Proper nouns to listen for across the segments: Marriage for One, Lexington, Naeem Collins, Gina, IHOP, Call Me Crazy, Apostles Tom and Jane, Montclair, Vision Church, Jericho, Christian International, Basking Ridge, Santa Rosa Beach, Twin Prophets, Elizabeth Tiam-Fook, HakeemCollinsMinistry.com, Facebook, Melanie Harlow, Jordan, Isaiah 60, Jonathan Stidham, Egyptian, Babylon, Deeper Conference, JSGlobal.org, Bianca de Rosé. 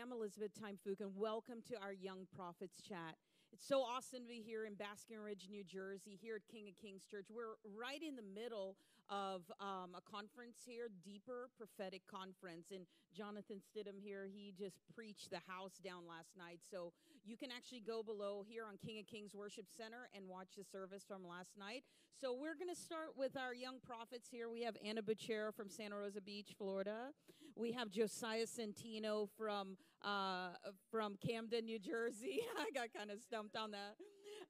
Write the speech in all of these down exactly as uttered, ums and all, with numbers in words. I'm Elizabeth Tiam-Fook, and welcome to our Young Prophets Chat. It's so awesome to be here in Basking Ridge, New Jersey, here at King of Kings Church. We're right in the middle of um, a conference here, Deeper Prophetic Conference, and Jonathan Stidham here, he just preached the house down last night, so you can actually go below here on King of Kings Worship Center and watch the service from last night. So we're going to start with our young prophets here. We have Anna Bocchera from Santa Rosa Beach, Florida. We have Josiah Centeno from, uh, from Camden, New Jersey. I got kind of stuck on that.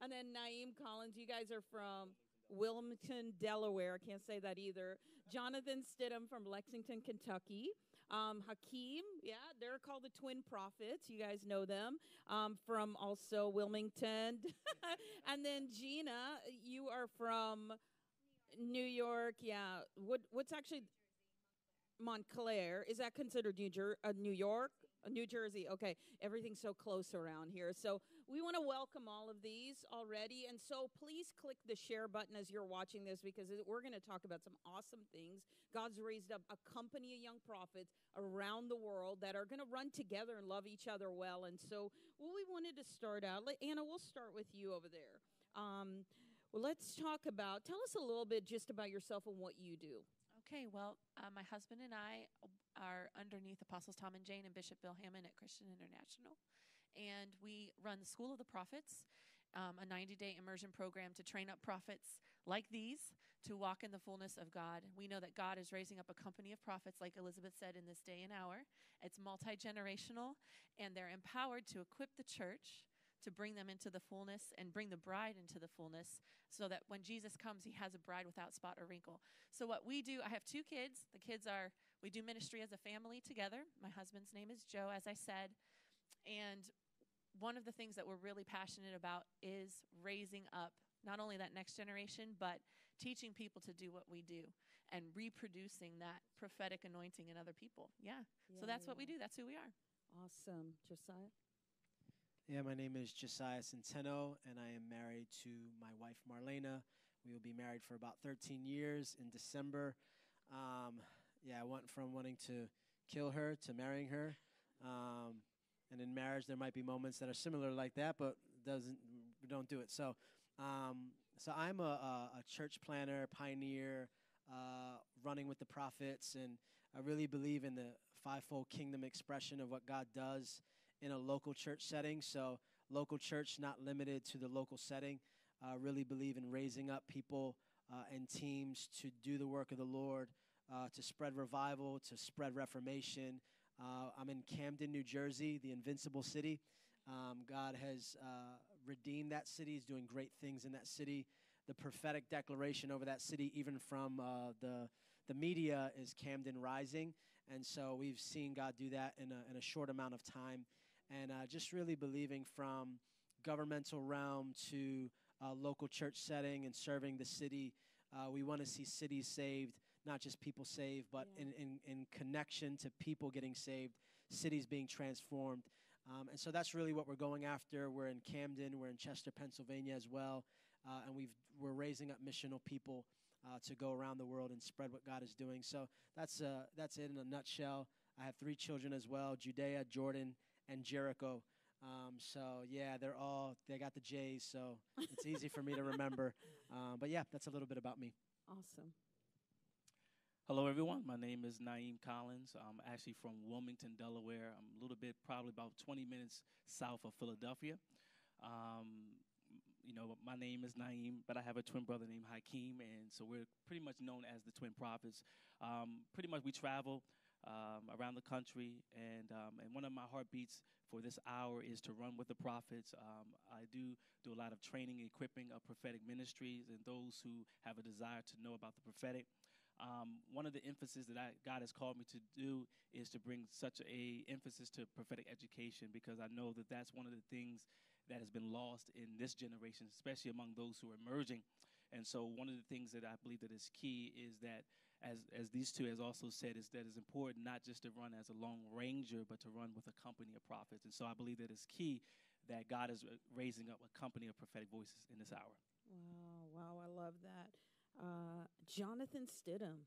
And then Naeem Collins, you guys are from Wilmington, Delaware. I can't say that either. Jonathan Stidham from Lexington, Kentucky. Um, Hakeem, yeah, they're called the Twin Prophets. You guys know them, um, from also Wilmington. And then Gina, you are from New York. New York yeah. What, what's actually New Jersey, Montclair. Montclair. Is that considered New, Jer- uh, New York? New Jersey, okay. Everything's so close around here. So we want to welcome all of these already. And so please click the share button as you're watching this, because we're going to talk about some awesome things. God's raised up a company of young prophets around the world that are going to run together and love each other well. And so what we wanted to start out, Anna, we'll start with you over there. Um, well, let's talk about, tell us a little bit just about yourself and what you do. Okay, well, uh, my husband and I are underneath Apostles Tom and Jane and Bishop Bill Hammond at Christian International, and we run the School of the Prophets, um, a ninety-day immersion program to train up prophets like these to walk in the fullness of God. We know that God is raising up a company of prophets, like Elizabeth said, in this day and hour. It's multi-generational, and they're empowered to equip the church to bring them into the fullness and bring the bride into the fullness, so that when Jesus comes, he has a bride without spot or wrinkle. So what we do, I have two kids. The kids are, we do ministry as a family together. My husband's name is Joe, as I said. And one of the things that we're really passionate about is raising up not only that next generation, but teaching people to do what we do and reproducing that prophetic anointing in other people. Yeah. yeah so that's yeah. what we do. That's who we are. Awesome. Josiah? Yeah, my name is Josiah Centeno, and I am married to my wife, Marlena. We will be married for about thirteen years in December. Um, yeah, I went from wanting to kill her to marrying her. Um, and in marriage, there might be moments that are similar like that, but doesn't we don't do it. So, um, so I'm a, a, a church planner, pioneer, uh, running with the prophets, and I really believe in the fivefold kingdom expression of what God does in a local church setting. So local church, not limited to the local setting. I uh, really believe in raising up people uh, and teams to do the work of the Lord, uh, to spread revival, to spread reformation. Uh, I'm in Camden, New Jersey, the invincible city. Um, God has uh, redeemed that city. He's doing great things in that city. The prophetic declaration over that city, even from uh, the the media, is Camden Rising. And so we've seen God do that in a, in a short amount of time. And uh, just really believing from governmental realm to uh, local church setting and serving the city. Uh, we want to see cities saved, not just people saved, but yeah. in, in, in connection to people getting saved, cities being transformed. Um, and so that's really what we're going after. We're in Camden. We're in Chester, Pennsylvania as well. Uh, and we've, we're raising up missional people uh, to go around the world and spread what God is doing. So that's, uh, that's it in a nutshell. I have three children as well, Judea, Jordan, and Jericho. Um, so, yeah, they're all, they got the J's, so it's easy for me to remember. Um, but, yeah, that's a little bit about me. Awesome. Hello, everyone. My name is Naeem Collins. I'm actually from Wilmington, Delaware. I'm a little bit, probably about twenty minutes south of Philadelphia. Um, you know, my name is Naeem, but I have a twin brother named Hakeem, and so we're pretty much known as the Twin Prophets. Um, pretty much we travel Um, around the country, and um, and one of my heartbeats for this hour is to run with the prophets. Um, I do do a lot of training and equipping of prophetic ministries and those who have a desire to know about the prophetic. Um, one of the emphasis that I, God has called me to do is to bring such a emphasis to prophetic education, because I know that that's one of the things that has been lost in this generation, especially among those who are emerging. And so one of the things that I believe that is key is that, as as these two has also said, is that it's important not just to run as a lone ranger, but to run with a company of prophets. And so I believe that it's key that God is raising up a company of prophetic voices in this hour. Wow, wow, I love that. Uh, Jonathan Stidham.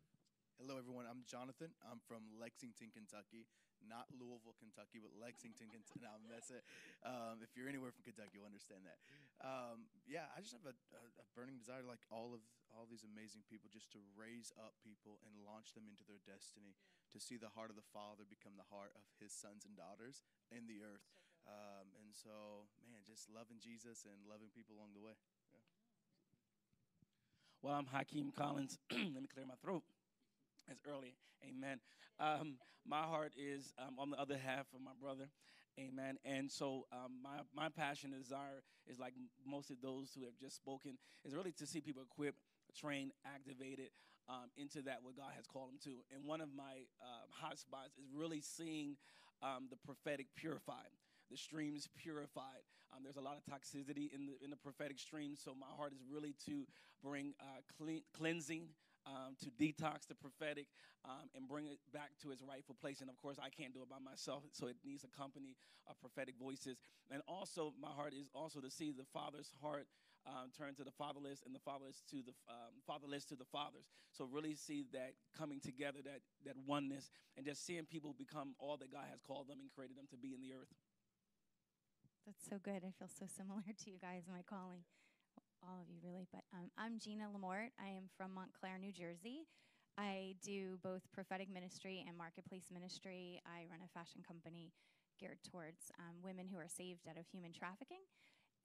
Hello, everyone. I'm Jonathan. I'm from Lexington, Kentucky. Not Louisville, Kentucky, but Lexington, Kentucky. No, that's it. Um, if you're anywhere from Kentucky, you'll understand that. Um, yeah, I just have a, a burning desire, like all of all these amazing people, just to raise up people and launch them into their destiny, yeah. to see the heart of the Father become the heart of his sons and daughters in the earth. So um, and so, man, just loving Jesus and loving people along the way. Yeah. Well, I'm Hakeem Collins. Let me clear my throat. It's early. Amen. Um, my heart is um, on the other half of my brother. Amen. And so um, my, my passion and desire is, like most of those who have just spoken, is really to see people equipped, trained, activated um, into that what God has called them to. And one of my uh, hot spots is really seeing um, the prophetic purified. The streams purified. Um, there's a lot of toxicity in the in the prophetic stream, so my heart is really to bring uh, clean, cleansing, um, to detox the prophetic, um, and bring it back to its rightful place. And of course, I can't do it by myself, so it needs a company of prophetic voices. And also, my heart is also to see the Father's heart um, turn to the fatherless, and the fatherless to the um, fatherless to the fathers. So really see that coming together, that that oneness, and just seeing people become all that God has called them and created them to be in the earth. That's so good. I feel so similar to you guys, my calling, all of you really. But um, I'm Gina Lamort. I am from Montclair, New Jersey. I do both prophetic ministry and marketplace ministry. I run a fashion company geared towards um, women who are saved out of human trafficking.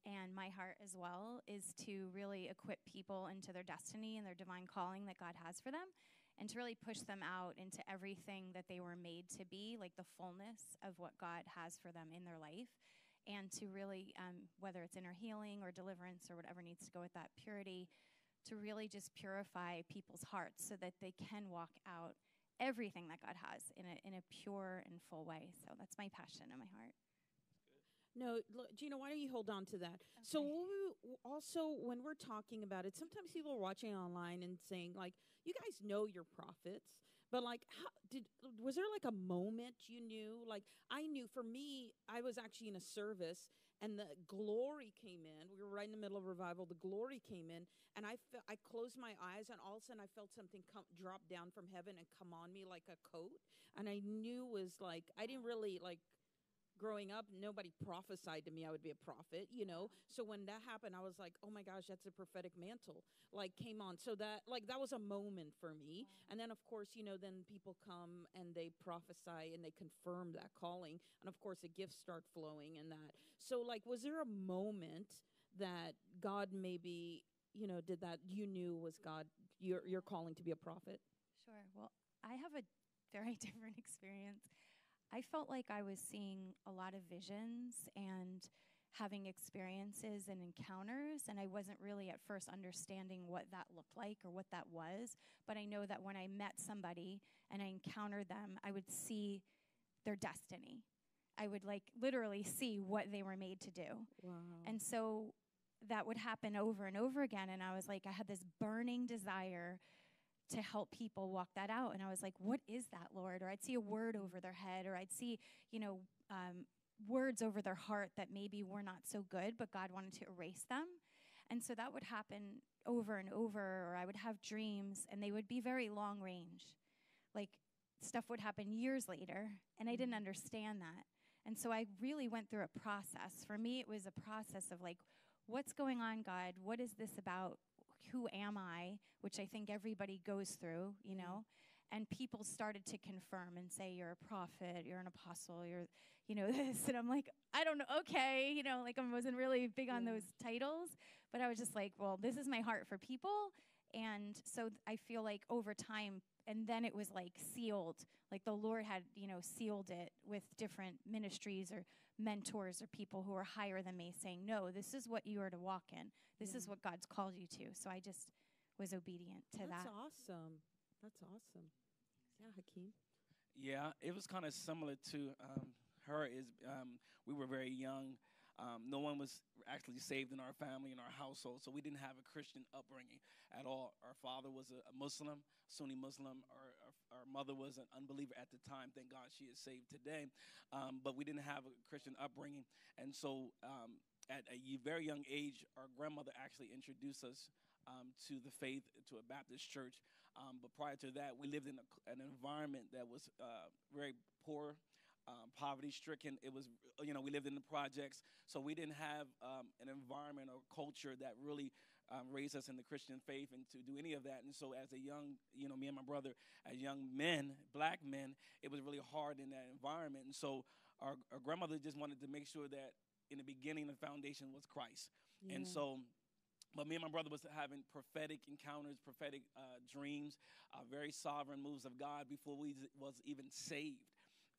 And my heart as well is to really equip people into their destiny and their divine calling that God has for them, and to really push them out into everything that they were made to be, like the fullness of what God has for them in their life. And to really, um, whether it's inner healing or deliverance or whatever needs to go with that purity, to really just purify people's hearts so that they can walk out everything that God has in a, in a pure and full way. So that's my passion in my heart. No, look, Gina, why don't you hold on to that? Okay. So we'll, we'll also, when we're talking about it, sometimes people are watching online and saying, like, you guys know you're prophets, but, like, how, did was there, like, a moment you knew? Like, I knew, for me, I was actually in a service, and the glory came in. We were right in the middle of revival. The glory came in, and I, fe- I closed my eyes, and all of a sudden I felt something come, drop down from heaven and come on me like a coat, and I knew was, like, I didn't really, like, growing up, nobody prophesied to me I would be a prophet, you know? So when that happened, I was like, oh my gosh, that's a prophetic mantle, like, came on. So that, like, that was a moment for me. Wow. And then, of course, you know, then people come and they prophesy and they confirm that calling. And, of course, the gifts start flowing and that. So, like, was there a moment that God maybe, you know, did that you knew was God, your, your calling to be a prophet? Sure. Well, I have a very different experience. I felt like I was seeing a lot of visions and having experiences and encounters, and I wasn't really at first understanding what that looked like or what that was, but I know that when I met somebody and I encountered them, I would see their destiny. I would, like, literally see what they were made to do. Wow. And so that would happen over and over again, and I was like, I had this burning desire to help people walk that out. And I was like, what is that, Lord? Or I'd see a word over their head, or I'd see, you know, um, words over their heart that maybe were not so good, but God wanted to erase them. And so that would happen over and over, or I would have dreams, and they would be very long range. Like, stuff would happen years later, and I didn't understand that. And so I really went through a process. For me, it was a process of, like, what's going on, God? What is this about? Who am I? Which I think everybody goes through, you know, mm-hmm. and people started to confirm and say, you're a prophet, you're an apostle, you're, you know, this. And I'm like, I don't know. Okay. You know, like, I wasn't really big on those titles, but I was just like, well, this is my heart for people. And so I feel like over time, and then it was, like, sealed, like the Lord had, you know, sealed it with different ministries or mentors or people who are higher than me saying, no, this is what you are to walk in. This yeah. is what God's called you to. So I just was obedient to That's that. That's awesome. That's awesome. Yeah, Hakeem. Yeah, it was kind of similar to um, her. Is um, we were very young. Um, no one was actually saved in our family, in our household, so we didn't have a Christian upbringing at all. Our father was a Muslim, Sunni Muslim. Our, our, our mother was an unbeliever at the time. Thank God she is saved today. Um, but we didn't have a Christian upbringing. And so um, at a very young age, our grandmother actually introduced us Um, to the faith, to a Baptist church, Um, but prior to that, we lived in a, an environment that was uh, very poor, um, poverty-stricken. It was, you know, we lived in the projects, so we didn't have um, an environment or culture that really um, raised us in the Christian faith and to do any of that. And so as a young, you know, me and my brother, as young men, black men, it was really hard in that environment. And so our, our grandmother just wanted to make sure that in the beginning, the foundation was Christ. Yeah. And so, but me and my brother was having prophetic encounters, prophetic uh, dreams, uh, very sovereign moves of God before we was even saved.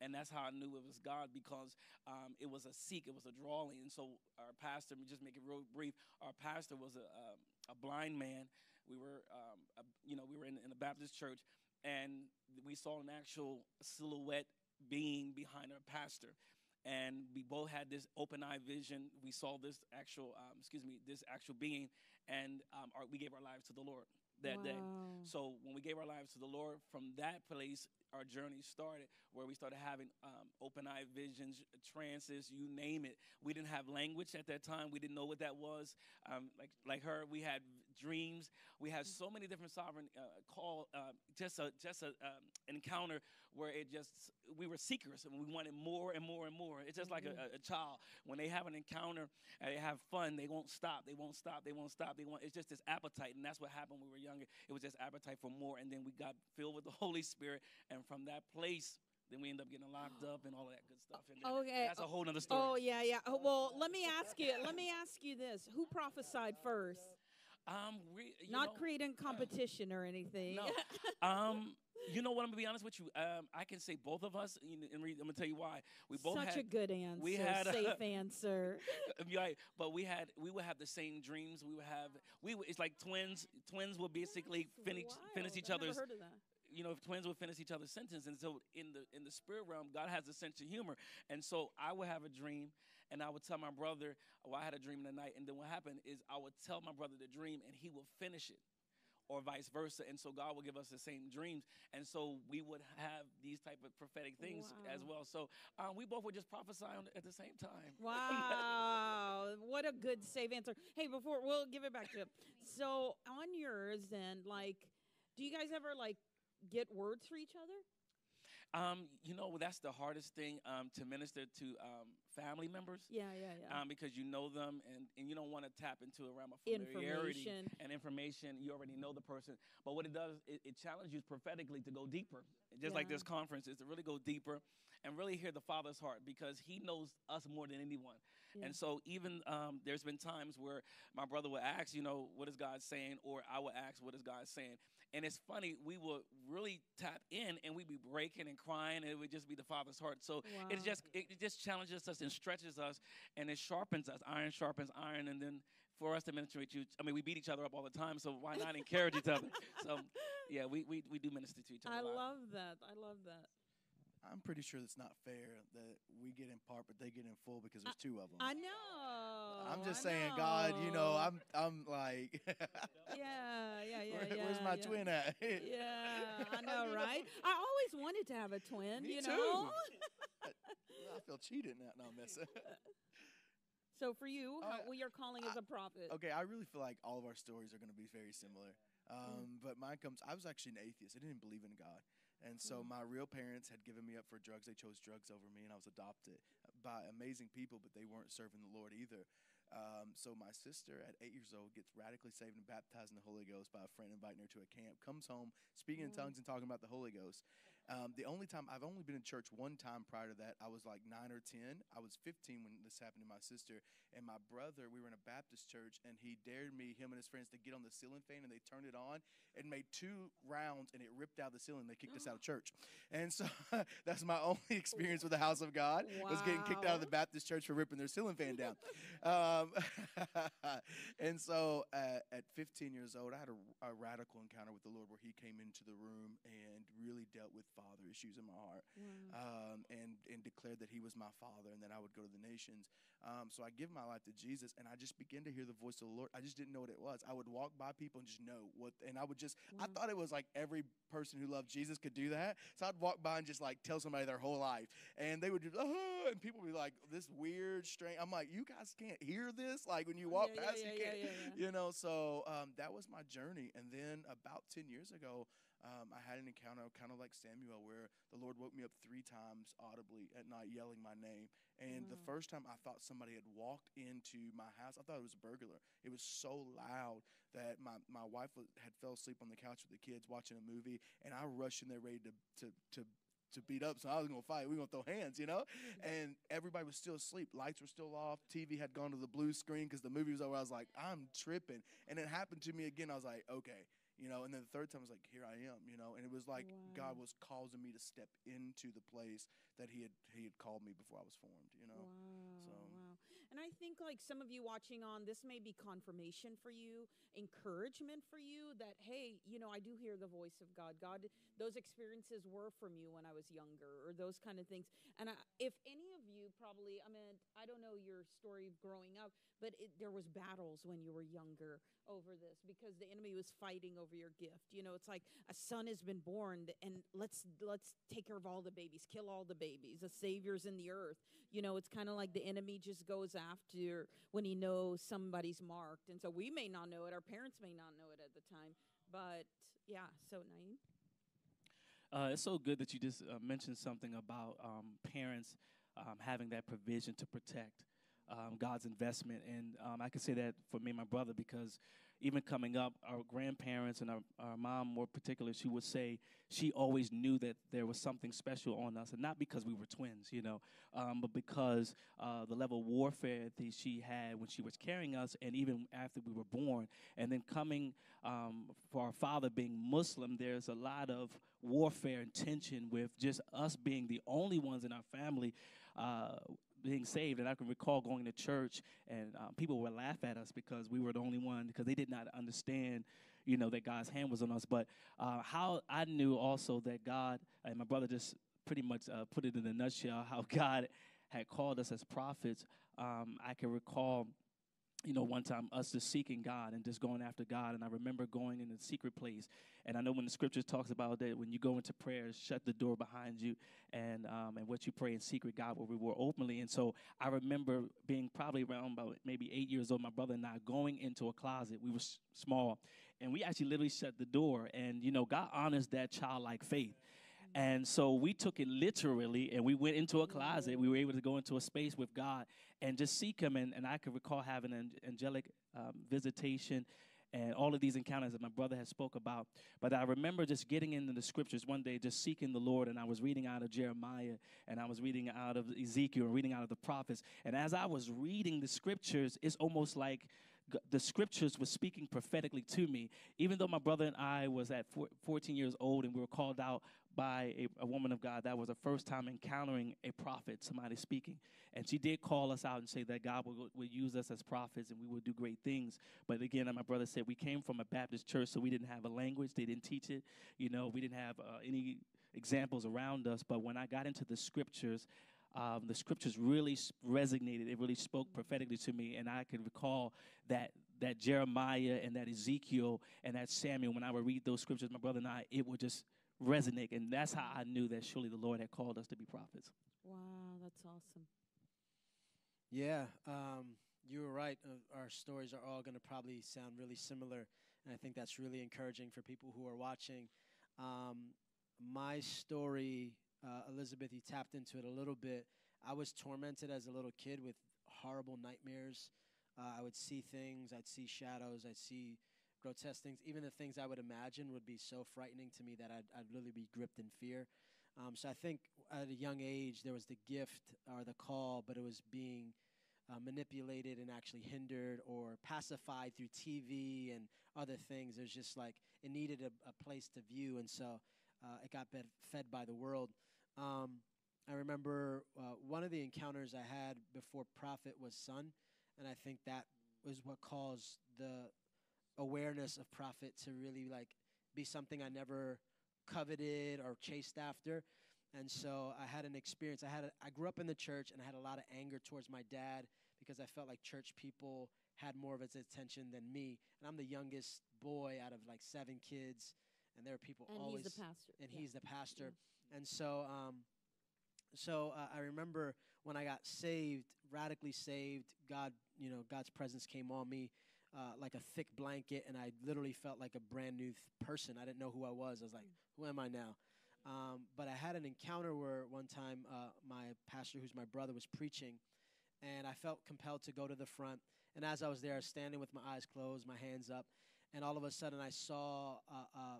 And that's how I knew it was God, because um, it was a seek, it was a drawing. And so our pastor, just make it real brief, our pastor was a, a, a blind man. We were, um, a, you know, we were in, in a Baptist church, and we saw an actual silhouette being behind our pastor. And we both had this open-eye vision. We saw this actual, um, excuse me, this actual being, and um, our, we gave our lives to the Lord that wow. day. So when we gave our lives to the Lord, from that place, our journey started, where we started having um, open-eye visions, trances, you name it. We didn't have language at that time. We didn't know what that was. Um, like like her, we had dreams. We had so many different sovereign uh, call, uh, just a, just a, um, an encounter where it just, we were seekers and we wanted more and more and more. It's just mm-hmm. like a, a child. When they have an encounter and they have fun, they won't stop. They won't stop. They won't stop. They won't. It's just this appetite, and that's what happened when we were younger. It was just appetite for more, and then we got filled with the Holy Spirit, and And from that place, then we end up getting locked up and all of that good stuff. And okay, that's a whole other story. Oh yeah, yeah. Well, let me ask you. Let me ask you this: who prophesied first? Um, we, you not know, creating competition uh, or anything. No. Um, you know what? I'm gonna be honest with you. Um, I can say both of us, and I'm gonna tell you why. We both such had, a good answer. We had a safe answer. Right, but we had we would have the same dreams. We would have we. Would, it's like twins. Twins would basically that's finish wild. finish each I've other's. Never heard of that. You know, if twins would finish each other's sentence. And so in the in the spirit realm, God has a sense of humor. And so I would have a dream, and I would tell my brother, oh, I had a dream in the night. And then what happened is I would tell my brother the dream, and he would finish it, or vice versa. And so God will give us the same dreams. And so we would have these type of prophetic things wow. as well. So um, we both were just prophesying at the same time. Wow. What a good safe answer. Hey, before, we'll give it back to you. So on yours then, like, do you guys ever, like, get words for each other? Um, you know, that's the hardest thing um, to minister to um, family members. Yeah, yeah, yeah. Um, because you know them, and, and you don't want to tap into a realm of familiarity information. and information. You already know the person. But what it does, it, it challenges you prophetically to go deeper. Just yeah. like this conference is to really go deeper and really hear the Father's heart, because he knows us more than anyone. Yeah. And so even um, there's been times where my brother would ask, you know, what is God saying? Or I would ask, what is God saying? And it's funny, we would really tap in and we'd be breaking and crying, and it would just be the Father's heart. So wow. it just it just challenges us and stretches us, and it sharpens us. Iron sharpens iron, and then for us to minister to each, I mean, we beat each other up all the time, so why not encourage each other? So yeah, we, we, we do minister to each other. I love that. I love that. I'm pretty sure that's not fair that we get in part, but they get in full because there's I, two of them. I know. I'm just I saying, know. God, you know, I'm I'm like. yeah, yeah, yeah, Where, yeah. Where's my yeah. twin at? yeah, I know, right? I always wanted to have a twin, Me you know. Too. I, I feel cheated now. No, I'm messing. So for you, uh, what you're calling I, as a prophet. Okay, I really feel like all of our stories are going to be very similar. Um, but mine comes, I was actually an atheist. I didn't believe in God. And so my real parents had given me up for drugs. They chose drugs over me, and I was adopted by amazing people, but they weren't serving the Lord either. Um, so my sister at eight years old gets radically saved and baptized in the Holy Ghost by a friend inviting her to a camp, comes home, speaking in tongues and talking about the Holy Ghost. Um, the only time, I've only been in church one time prior to that. I was like nine or ten. I was fifteen when this happened to my sister. And my brother, we were in a Baptist church, and he dared me, him and his friends, to get on the ceiling fan, and they turned it on and made two rounds, and it ripped out the ceiling. They kicked us out of church. And so that's my only experience with the house of God, wow. was getting kicked out of the Baptist church for ripping their ceiling fan down. Um, and so uh, at fifteen years old, I had a, a radical encounter with the Lord, where he came into the room and really dealt with father issues in my heart, wow. um, and, and declared that he was my father and that I would go to the nations. Um, so I give my life to Jesus, and I just began to hear the voice of the Lord. I just didn't know what it was. I would walk by people and just know what, and I would just, wow. I thought it was like every person who loved Jesus could do that. So I'd walk by and just like tell somebody their whole life, and they would do, oh, and people would be like, this weird, strange. I'm like, you guys can't hear this, like when you walk yeah, past yeah, you yeah, can't yeah, yeah, yeah. you know so um that was my journey. And then about ten years ago um, I had an encounter kind of like Samuel where the Lord woke me up three times audibly at night yelling my name. And wow. The first time I thought somebody had walked into my house. I thought it was a burglar. It was so loud that my, my wife had fell asleep on the couch with the kids watching a movie. And I rushed in there ready to to to. to beat up, so I was going to fight. We were going to throw hands, you know? And everybody was still asleep. Lights were still off. T V had gone to the blue screen because the movie was over. I was like, I'm tripping. And it happened to me again. I was like, okay, you know? And then the third time I was like, here I am, you know? And it was like wow. God was causing me to step into the place that he had he had called me before I was formed, you know? Wow, so. Wow. And I think like some of you watching on, this may be confirmation for you, encouragement for you that, hey, you know, I do hear the voice of God. God, those experiences were from you when I was younger or those kind of things. And I, if any of you probably, I mean, I don't know your story of growing up, but it, there was battles when you were younger over this because the enemy was fighting over your gift. You know, it's like a son has been born and let's, let's take care of all the babies, kill all the babies, the saviors in the earth. You know, it's kind of like the enemy just goes after when he knows somebody's marked. And so we may not know it. Our parents may not know it at the time. But yeah, so Naeem. Uh, it's so good that you just uh, mentioned something about um, parents um, having that provision to protect um, God's investment. And um, I can say that for me and my brother, because even coming up, our grandparents and our, our mom more particularly, she would say she always knew that there was something special on us, and not because we were twins, you know, um, but because uh, the level of warfare that she had when she was carrying us and even after we were born. And then coming um, for our father being Muslim, there's a lot of warfare and tension with just us being the only ones in our family uh, being saved. And I can recall going to church and uh, people would laugh at us because we were the only one, because they didn't not understand, you know, that God's hand was on us. But uh, how I knew also that God, and my brother just pretty much uh, put it in a nutshell, how God had called us as prophets. Um, I can recall, you know, one time us just seeking God and just going after God. And I remember going in a secret place. And I know when the scriptures talks about that, when you go into prayer, shut the door behind you, and um, and what you pray in secret, God will reward openly. And so I remember being probably around about maybe eight years old, my brother and I going into a closet. We were small, and we actually literally shut the door. And, you know, God honors that childlike faith. And so we took it literally, and we went into a closet. We were able to go into a space with God and just seek him. And, and I could recall having an angelic um, visitation and all of these encounters that my brother had spoke about. But I remember just getting into the scriptures one day, just seeking the Lord. And I was reading out of Jeremiah, and I was reading out of Ezekiel, and reading out of the prophets. And as I was reading the scriptures, it's almost like the scriptures were speaking prophetically to me. Even though my brother and I was at fourteen years old and we were called out by a, a woman of God, that was the first time encountering a prophet, somebody speaking. And she did call us out and say that God will, will use us as prophets and we will do great things. But again, my brother said we came from a Baptist church, so we didn't have a language. They didn't teach it. You know, we didn't have uh, any examples around us. But when I got into the scriptures, Um, the scriptures really resonated. It really spoke prophetically to me. And I can recall that that Jeremiah and that Ezekiel and that Samuel, when I would read those scriptures, my brother and I, it would just resonate. And that's how I knew that surely the Lord had called us to be prophets. Wow, that's awesome. Yeah, um, you were right. Uh, our stories are all going to probably sound really similar. And I think that's really encouraging for people who are watching. Um, my story... Uh, Elizabeth, you tapped into it a little bit. I was tormented as a little kid with horrible nightmares. Uh, I would see things. I'd see shadows. I'd see grotesque things. Even the things I would imagine would be so frightening to me that I'd, I'd really be gripped in fear. Um, so I think at a young age, there was the gift or the call, but it was being uh, manipulated and actually hindered or pacified through T V and other things. It was just like it needed a, a place to view, and so Uh, it got bed fed by the world. Um, I remember uh, one of the encounters I had before prophet was son, and I think that was what caused the awareness of prophet to really like be something I never coveted or chased after. And so I had an experience. I had a, I grew up in the church, and I had a lot of anger towards my dad because I felt like church people had more of his attention than me, and I'm the youngest boy out of like seven kids. And there are people and always, he's the pastor. and yeah. he's the pastor. Yeah. And so, um, so uh, I remember when I got saved, radically saved. God, you know, God's presence came on me. uh, like a thick blanket, and I literally felt like a brand new person. I didn't know who I was. I was like, who am I now? Um, but I had an encounter where one time uh, my pastor, who's my brother, was preaching, and I felt compelled to go to the front. And as I was there, I was standing with my eyes closed, my hands up, and all of a sudden I saw uh, uh,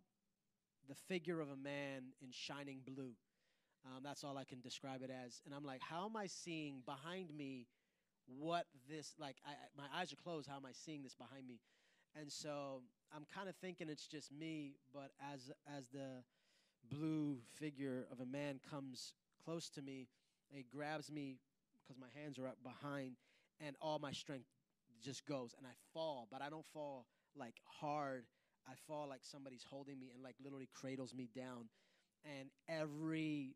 the figure of a man in shining blue. Um, that's all I can describe it as. And I'm like, how am I seeing behind me what this, like, I, my eyes are closed, how am I seeing this behind me? And so I'm kind of thinking it's just me, but as as the blue figure of a man comes close to me, it grabs me because my hands are up behind, and all my strength just goes, and I fall. But I don't fall, like, hard. I fall like somebody's holding me and, like, literally cradles me down. And every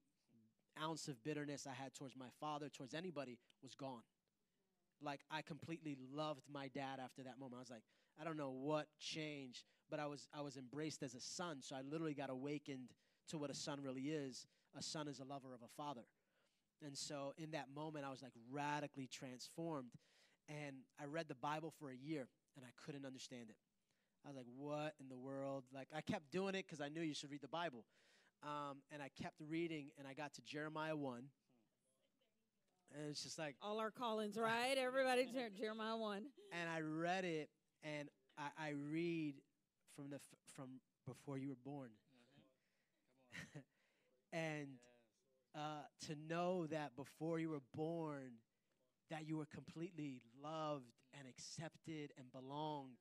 ounce of bitterness I had towards my father, towards anybody, was gone. Like, I completely loved my dad after that moment. I was like, I don't know what changed, but I was I was embraced as a son, so I literally got awakened to what a son really is. A son is a lover of a father. And so in that moment, I was, like, radically transformed. And I read the Bible for a year, and I couldn't understand it. I was like, what in the world? Like, I kept doing it because I knew you should read the Bible. Um, and I kept reading, and I got to Jeremiah one. And it's just like, all our call-ins, right? Everybody, Jeremiah one. And I read it, and I, I read from the f from before you were born. Mm-hmm. And uh, to know that before you were born, that you were completely loved and accepted and belonged,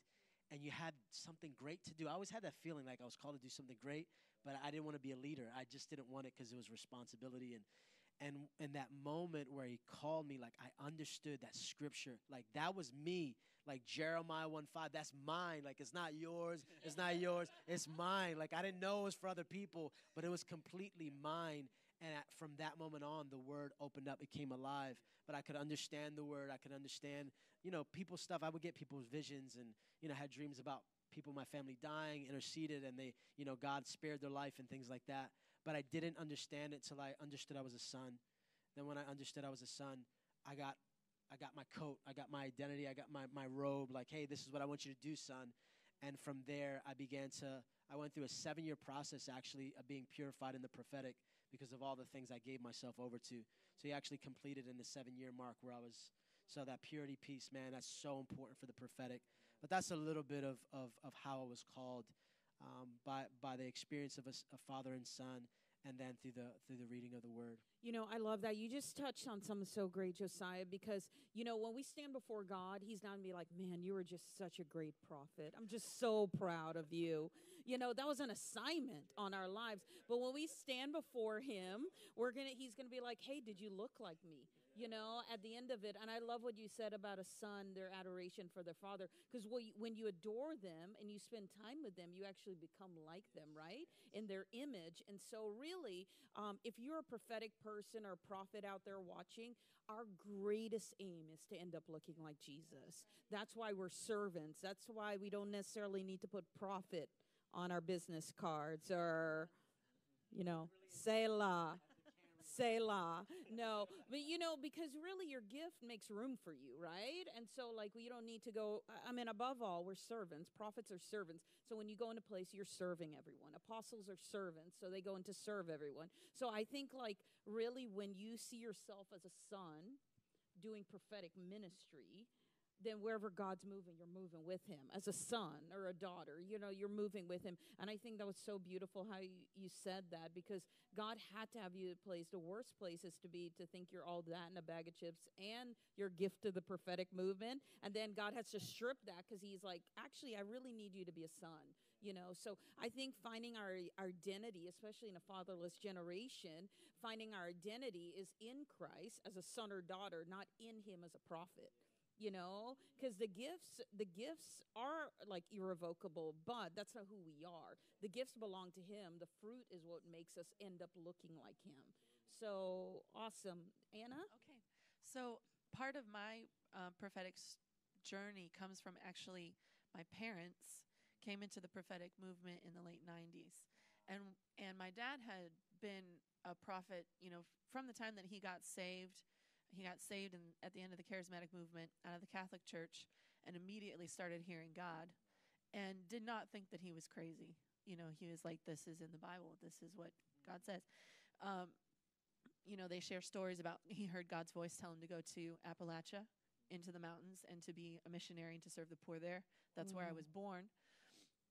and you had something great to do. I always had that feeling like I was called to do something great, but I didn't want to be a leader. I just didn't want it because it was responsibility. And and in that moment where he called me, like, I understood that scripture. Like, that was me. Like, Jeremiah one five, that's mine. Like, it's not yours. It's not yours. It's mine. Like, I didn't know it was for other people, but it was completely mine. And at, from that moment on, the word opened up. It came alive. But I could understand the word. I could understand, you know, people's stuff. I would get people's visions and, you know, had dreams about people in my family dying, interceded, and they, you know, God spared their life and things like that. But I didn't understand it till I understood I was a son. Then when I understood I was a son, I got I got my coat. I got my identity. I got my, my robe. Like, hey, this is what I want you to do, son. And from there, I began to, I went through a seven-year process, actually, of being purified in the prophetic because of all the things I gave myself over to. So he actually completed in the seven-year mark where I was, so that purity piece, man, that's so important for the prophetic. But that's a little bit of, of, of how I was called um, by, by the experience of a, a father and son, and then through the through the reading of the word. You know, I love that. You just touched on something so great, Josiah, because, you know, when we stand before God, he's not going to be like, man, you were just such a great prophet. I'm just so proud of you. You know, that was an assignment on our lives. But when we stand before him, we're gonna he's going to be like, hey, did you look like me? You know, at the end of it, and I love what you said about a son, their adoration for their father, because when you adore them and you spend time with them, you actually become like them, right, in their image. And so really, um, if you're a prophetic person or prophet out there watching, our greatest aim is to end up looking like Jesus. That's why we're servants. That's why we don't necessarily need to put prophet on our business cards or, you know, Selah. Selah. No, but you know, because really your gift makes room for you, right? And so, like, well, you don't need to go, I mean, above all, we're servants. Prophets are servants. So when you go into place, you're serving everyone. Apostles are servants, so they go in to serve everyone. So I think, like, really when you see yourself as a son doing prophetic ministry, then wherever God's moving, you're moving with him. As a son or a daughter, you know, you're moving with him. And I think that was so beautiful how you, you said that, because God had to have you in a place. The worst place is to be to think you're all that and a bag of chips and your gift to the prophetic movement. And then God has to strip that because he's like, actually, I really need you to be a son. You know, so I think finding our identity, especially in a fatherless generation, finding our identity is in Christ as a son or daughter, not in him as a prophet. You know, because the gifts, the gifts are like irrevocable, but that's not who we are. The gifts belong to him. The fruit is what makes us end up looking like him. So awesome. Anna? Okay. So part of my uh, prophetic journey comes from actually my parents came into the prophetic movement in the late nineties. And, and my dad had been a prophet, you know, from the time that he got saved. He got saved in, at the end of the charismatic movement out of the Catholic Church, and immediately started hearing God and did not think that he was crazy. You know, he was like, this is in the Bible. This is what God says. Um, you know, they share stories about he heard God's voice tell him to go to Appalachia, into the mountains, and to be a missionary and to serve the poor there. That's mm. where I was born.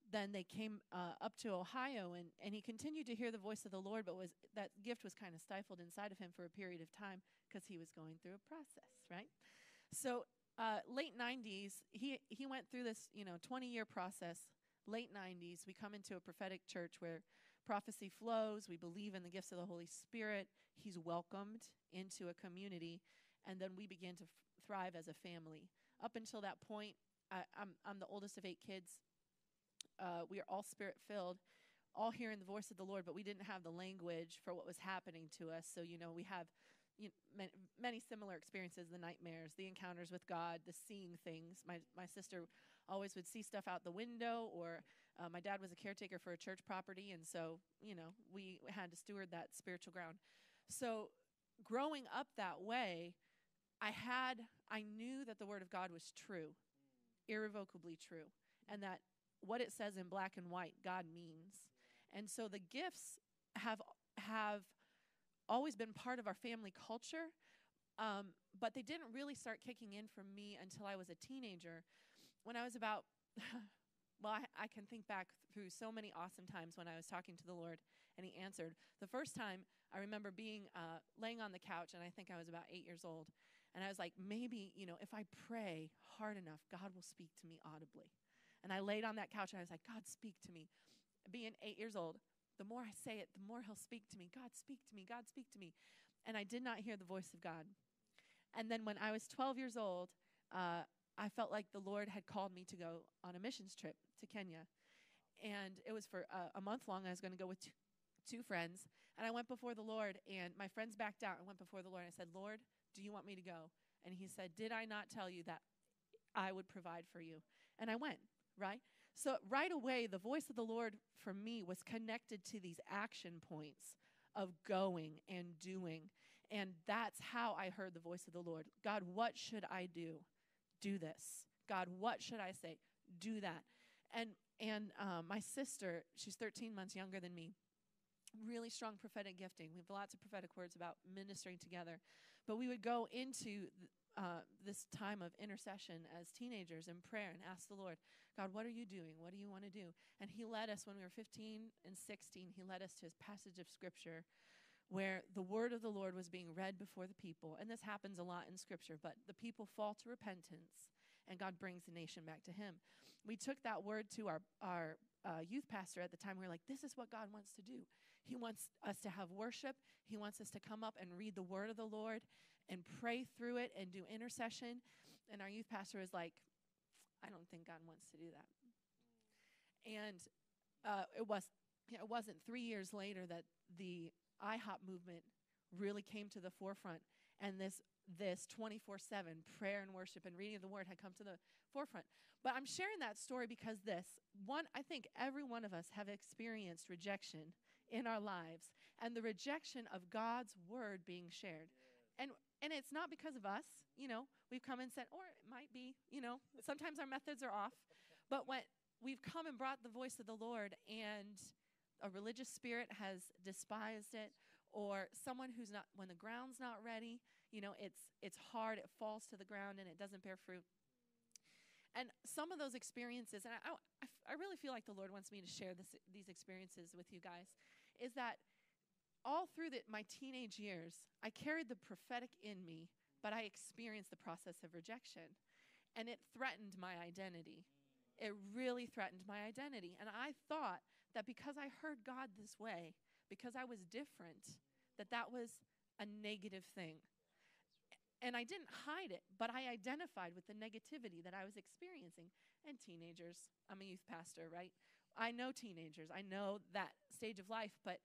Then they came uh, up to Ohio, and, and he continued to hear the voice of the Lord, but was that gift was kind of stifled inside of him for a period of time because he was going through a process, right? So uh, late nineties, he, he went through this, you know, twenty-year process. Late nineties, we come into a prophetic church where prophecy flows. We believe in the gifts of the Holy Spirit. He's welcomed into a community, and then we begin to f- thrive as a family. Up until that point, I, I'm, I'm the oldest of eight kids. Uh, we are all spirit-filled, all hearing the voice of the Lord, but we didn't have the language for what was happening to us. So, you know, we have you know, many, many similar experiences, the nightmares, the encounters with God, the seeing things. My my sister always would see stuff out the window, or uh, my dad was a caretaker for a church property, and so, you know, we had to steward that spiritual ground. So growing up that way, I had, I knew that the Word of God was true, irrevocably true, and that what it says in black and white, God means. And so the gifts have have always been part of our family culture, um, but they didn't really start kicking in for me until I was a teenager. When I was about, well, I, I can think back through so many awesome times when I was talking to the Lord and he answered. The first time I remember being uh, laying on the couch, and I think I was about eight years old, and I was like, maybe, you know, if I pray hard enough, God will speak to me audibly. And I laid on that couch, and I was like, God, speak to me. Being eight years old, the more I say it, the more he'll speak to me. God, speak to me. God, speak to me. And I did not hear the voice of God. And then when I was twelve years old, uh, I felt like the Lord had called me to go on a missions trip to Kenya. And it was for uh, a month long. I was going to go with two, two friends. And I went before the Lord, and my friends backed out. I went before the Lord, and I said, Lord, do you want me to go? And he said, did I not tell you that I would provide for you? And I went. Right? So right away, the voice of the Lord for me was connected to these action points of going and doing. And that's how I heard the voice of the Lord. God, what should I do? Do this. God, what should I say? Do that. And and uh, my sister, she's thirteen months younger than me, really strong prophetic gifting. We have lots of prophetic words about ministering together. But we would go into the, Uh, this time of intercession as teenagers in prayer and ask the Lord, God, what are you doing? What do you want to do? And he led us when we were fifteen and sixteen. He led us to his passage of scripture where the word of the Lord was being read before the people. And this happens a lot in scripture, but the people fall to repentance and God brings the nation back to him. We took that word to our, our uh, youth pastor at the time. We were like, this is what God wants to do. He wants us to have worship. He wants us to come up and read the word of the Lord and pray through it and do intercession. And our youth pastor was like, I don't think God wants to do that. And uh, it was, it wasn't three years later that the I hop movement really came to the forefront, and this this twenty-four seven prayer and worship and reading of the word had come to the forefront. But I'm sharing that story because this, one, I think every one of us have experienced rejection in our lives and the rejection of God's word being shared. And and it's not because of us, you know, we've come and said, or it might be, you know, sometimes our methods are off. But when we've come and brought the voice of the Lord and a religious spirit has despised it, or someone who's not, when the ground's not ready, you know, it's it's hard, it falls to the ground and it doesn't bear fruit. And some of those experiences, and I, I, I really feel like the Lord wants me to share this, these experiences with you guys, is that all through the, my teenage years, I carried the prophetic in me, but I experienced the process of rejection, and it threatened my identity. It really threatened my identity. And I thought that because I heard God this way, because I was different, that that was a negative thing. And I didn't hide it, but I identified with the negativity that I was experiencing. And teenagers, I'm a youth pastor, right? I know teenagers. I know that stage of life. But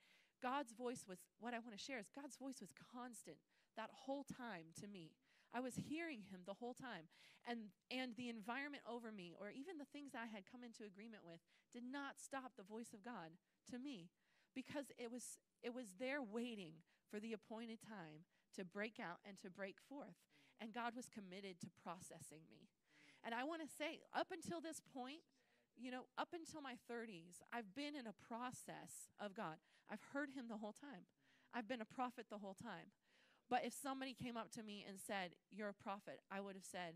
God's voice was, what I want to share is God's voice was constant that whole time to me. I was hearing him the whole time. And and the environment over me, or even the things I had come into agreement with, did not stop the voice of God to me, because it was it was there waiting for the appointed time to break out and to break forth. And God was committed to processing me. And I want to say, up until this point, you know, up until my thirties, I've been in a process of God. I've heard him the whole time. I've been a prophet the whole time. But if somebody came up to me and said, you're a prophet, I would have said,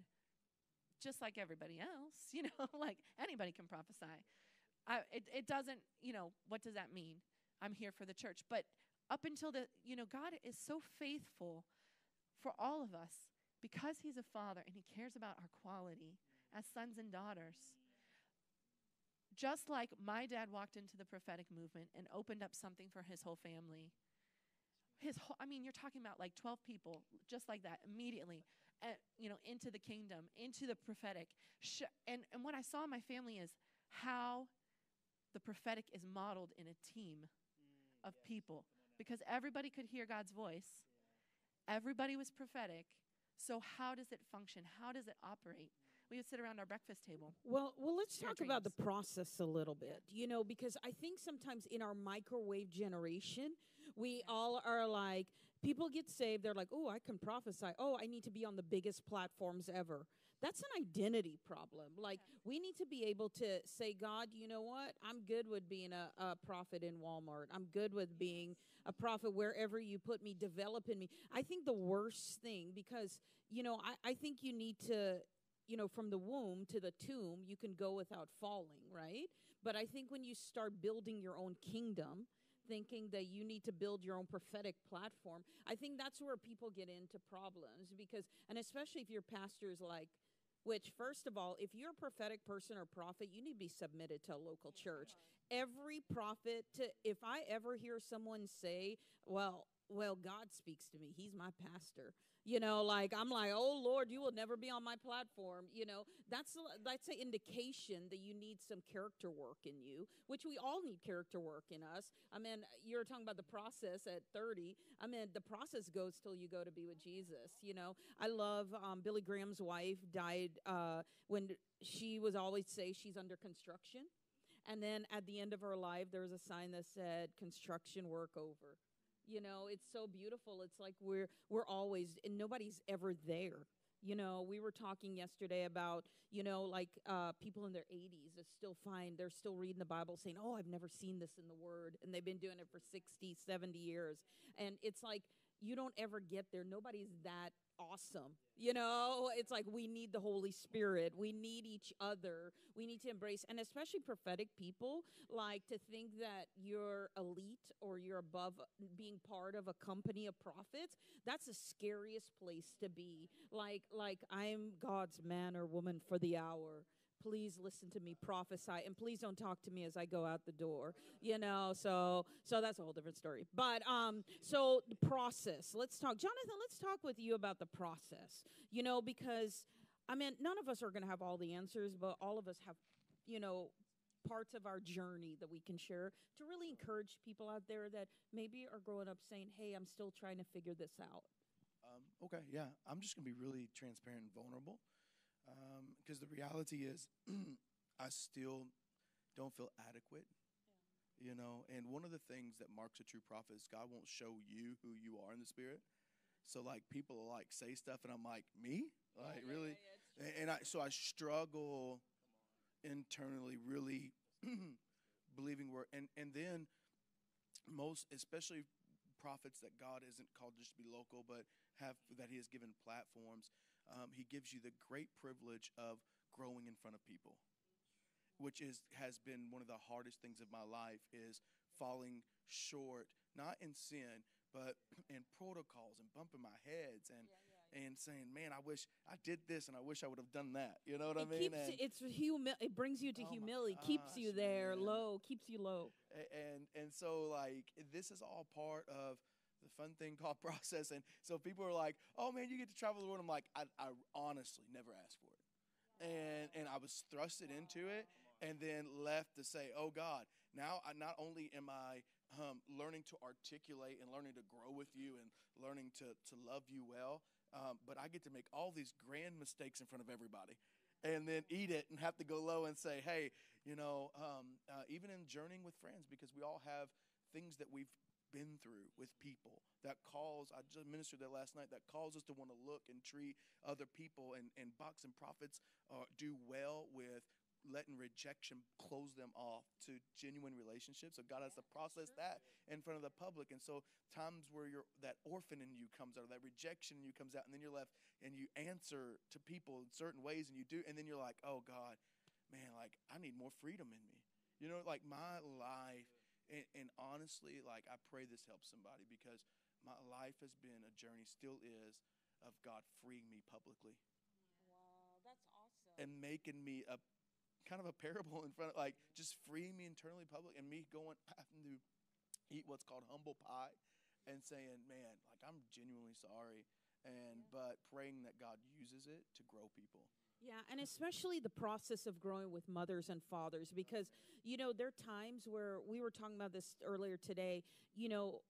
just like everybody else, you know, like anybody can prophesy. I, it, it doesn't, you know, what does that mean? I'm here for the church. But up until the, you know, God is so faithful for all of us because he's a father and he cares about our quality as sons and daughters. Just like my dad walked into the prophetic movement and opened up something for his whole family. His whole, I mean, you're talking about like twelve people, just like that, immediately, uh, you know, into the kingdom, into the prophetic. Sh- and, and what I saw in my family is how the prophetic is modeled in a team of yes. people. Because everybody could hear God's voice. Yeah. Everybody was prophetic. So how does it function? How does it operate? We would sit around our breakfast table. Well, well, let's talk dreams. about the process a little bit, you know, because I think sometimes in our microwave generation, we all are like, people get saved. They're like, oh, I can prophesy. Oh, I need to be on the biggest platforms ever. That's an identity problem. Like, yeah. we need to be able to say, God, you know what? I'm good with being a, a prophet in Walmart. I'm good with yes. being a prophet wherever you put me, developing me. I think the worst thing, because, you know, I, I think you need to, you know, from the womb to the tomb, you can go without falling, right? But I think when you start building your own kingdom, thinking that you need to build your own prophetic platform, I think that's where people get into problems. Because, and especially if your pastor is like, which, first of all, if you're a prophetic person or prophet, you need to be submitted to a local church. Every prophet, to, if I ever hear someone say, well, well, God speaks to me. He's my pastor. You know, like, I'm like, oh, Lord, you will never be on my platform. You know, that's that's an indication that you need some character work in you, which we all need character work in us. I mean, you're talking about the process at thirty. I mean, the process goes till you go to be with Jesus. You know, I love um, Billy Graham's wife died uh, when she was always say she's under construction. And then at the end of her life, there was a sign that said construction work over. You know, it's so beautiful. It's like we're we're always, and nobody's ever there. You know, we were talking yesterday about, you know, like uh, people in their eighties are still fine. They're still reading the Bible saying, oh, I've never seen this in the Word. And they've been doing it for sixty, seventy years. And it's like you don't ever get there. Nobody's that awesome. You know, it's like we need the Holy Spirit. We need each other. We need to embrace, and especially prophetic people, like to think that you're elite or you're above being part of a company of prophets. That's the scariest place to be. Like, like I'm God's man or woman for the hour. Please listen to me prophesy, and please don't talk to me as I go out the door, you know, so so that's a whole different story. But um, so the process, let's talk. Jonathan, let's talk with you about the process, you know, because, I mean, none of us are going to have all the answers, but all of us have, you know, parts of our journey that we can share to really encourage people out there that maybe are growing up saying, hey, I'm still trying to figure this out. Um, okay, yeah, I'm just going to be really transparent and vulnerable. Because um, the reality is I still don't feel adequate, yeah. you know, and one of the things that marks a true prophet is God won't show you who you are in the spirit. So like people will like say stuff and I'm like, me? Like yeah, really? Yeah, yeah, and, and I, so I struggle internally really believing we're, and, and then most, especially prophets that God isn't called just to be local, but have, that he has given platforms. Um, he gives you the great privilege of growing in front of people, which is has been one of the hardest things of my life, is falling short, not in sin, but in protocols and bumping my heads and yeah, yeah, yeah. and saying, man, I wish I did this and I wish I would have done that. You know what it I mean? Keeps, and, it's humi- It brings you to oh humility, gosh, keeps you there man. low, keeps you low. And and so like this is all part of the fun thing called process. And so people are like, oh, man, you get to travel the world. I'm like, I, I honestly never asked for it. Wow. And and I was thrusted wow. into it and then left to say, oh, God, now I not only am I um, learning to articulate and learning to grow with you and learning to, to love you well, um, but I get to make all these grand mistakes in front of everybody and then eat it and have to go low and say, hey, you know, um, uh, even in journeying with friends, because we all have things that we've been through with people that calls, I just ministered that last night, that calls us to want to look and treat other people, and, and Box and Prophets uh, do well with letting rejection close them off to genuine relationships. So God has to process sure. that in front of the public. And so times where you're, that orphan in you comes out, or that rejection in you comes out, and then you're left and you answer to people in certain ways, and you do, and then you're like, oh God, man, like I need more freedom in me. You know, like my life, and, and honestly, like I pray this helps somebody, because my life has been a journey, still is, of God freeing me publicly. Wow, that's awesome. And making me a kind of a parable in front of, like, just freeing me internally, public, and me going, having to eat what's called humble pie, and saying, man, like, I'm genuinely sorry, and yeah. but praying that God uses it to grow people. Yeah, and especially the process of growing with mothers and fathers, because, you know, there are times where, we were talking about this earlier today, you know,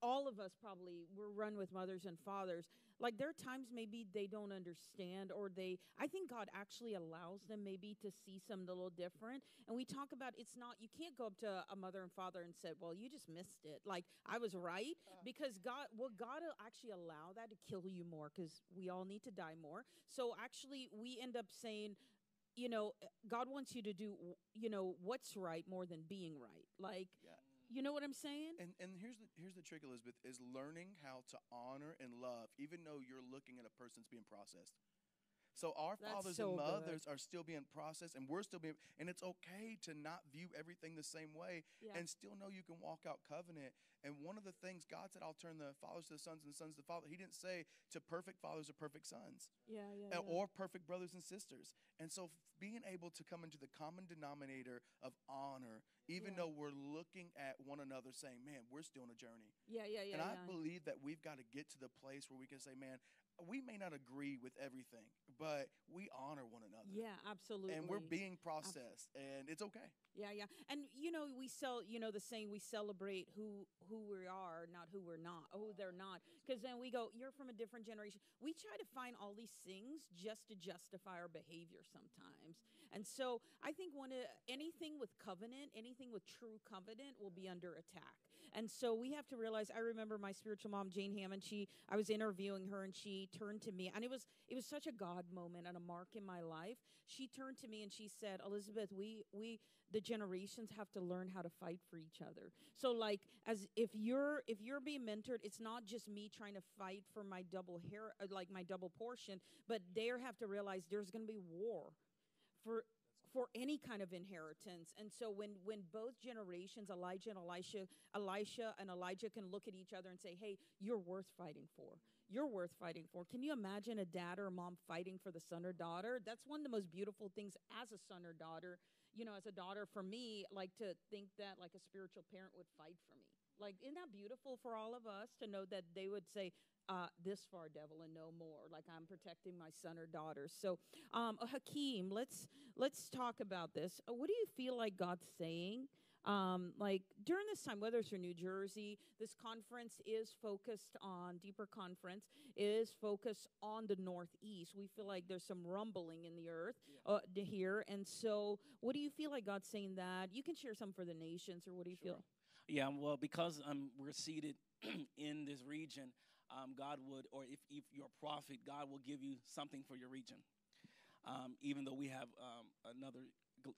all of us probably were run with mothers and fathers. Like, there are times maybe they don't understand, or they, I think God actually allows them maybe to see something a little different. And we talk about, it's not, you can't go up to a mother and father and say, well, you just missed it. Like, I was right. Because God, well, God will actually allow that to kill you more, because we all need to die more. So actually we end up saying, you know, God wants you to do, you know, what's right more than being right. Like, yeah. You know what I'm saying? And and here's the here's the trick, Elizabeth, is learning how to honor and love, even though you're looking at a person's being processed. So our That's fathers so and mothers good. Are still being processed, and we're still being, and it's okay to not view everything the same way, yeah. and still know you can walk out covenant. And one of the things God said, I'll turn the fathers to the sons and the sons to the fathers. He didn't say to perfect fathers or perfect sons, yeah, yeah, yeah. or perfect brothers and sisters. And so being able to come into the common denominator of honor, even yeah. though we're looking at one another saying, man, we're still on a journey. Yeah, yeah, yeah. And I yeah. believe that we've got to get to the place where we can say, man, we may not agree with everything, but we honor one another. Yeah, absolutely. And we're being processed, and it's okay. Yeah, yeah. And, you know, we sell, you know, the saying, we celebrate who who we are, not who we're not. Oh, they're not. Because then we go, you're from a different generation. We try to find all these things just to justify our behavior sometimes. And so I think one of, anything with covenant, anything with true covenant will be under attack. And so we have to realize, I remember my spiritual mom, Jane Hammond, she, I was interviewing her, and she turned to me, and it was it was such a God moment and a mark in my life. She turned to me and she said, Elizabeth, we we the generations have to learn how to fight for each other. So like, as if you're if you're being mentored, it's not just me trying to fight for my double hair, like my double portion, but they have to realize there's going to be war for for any kind of inheritance. And so when when both generations, Elijah and Elisha, Elisha and Elijah can look at each other and say, hey, you're worth fighting for. You're worth fighting for. Can you imagine a dad or a mom fighting for the son or daughter? That's one of the most beautiful things as a son or daughter. You know, as a daughter, for me, like to think that like a spiritual parent would fight for me. Like, isn't that beautiful for all of us to know that they would say, Uh, this far, devil, and no more. Like, I'm protecting my son or daughter. So, um, Hakeem, let's let's talk about this. What do you feel like God's saying? Um, like, during this time, whether it's in New Jersey, this conference is focused on, Deeper Conference is focused on the Northeast. We feel like there's some rumbling in the earth uh, here. And so, what do you feel like God's saying that? You can share some for the nations, or what do you sure. feel? Yeah, well, because um, we're seated in this region, Um, God would, or if, if you're a prophet, God will give you something for your region. Um, even though we have um, another,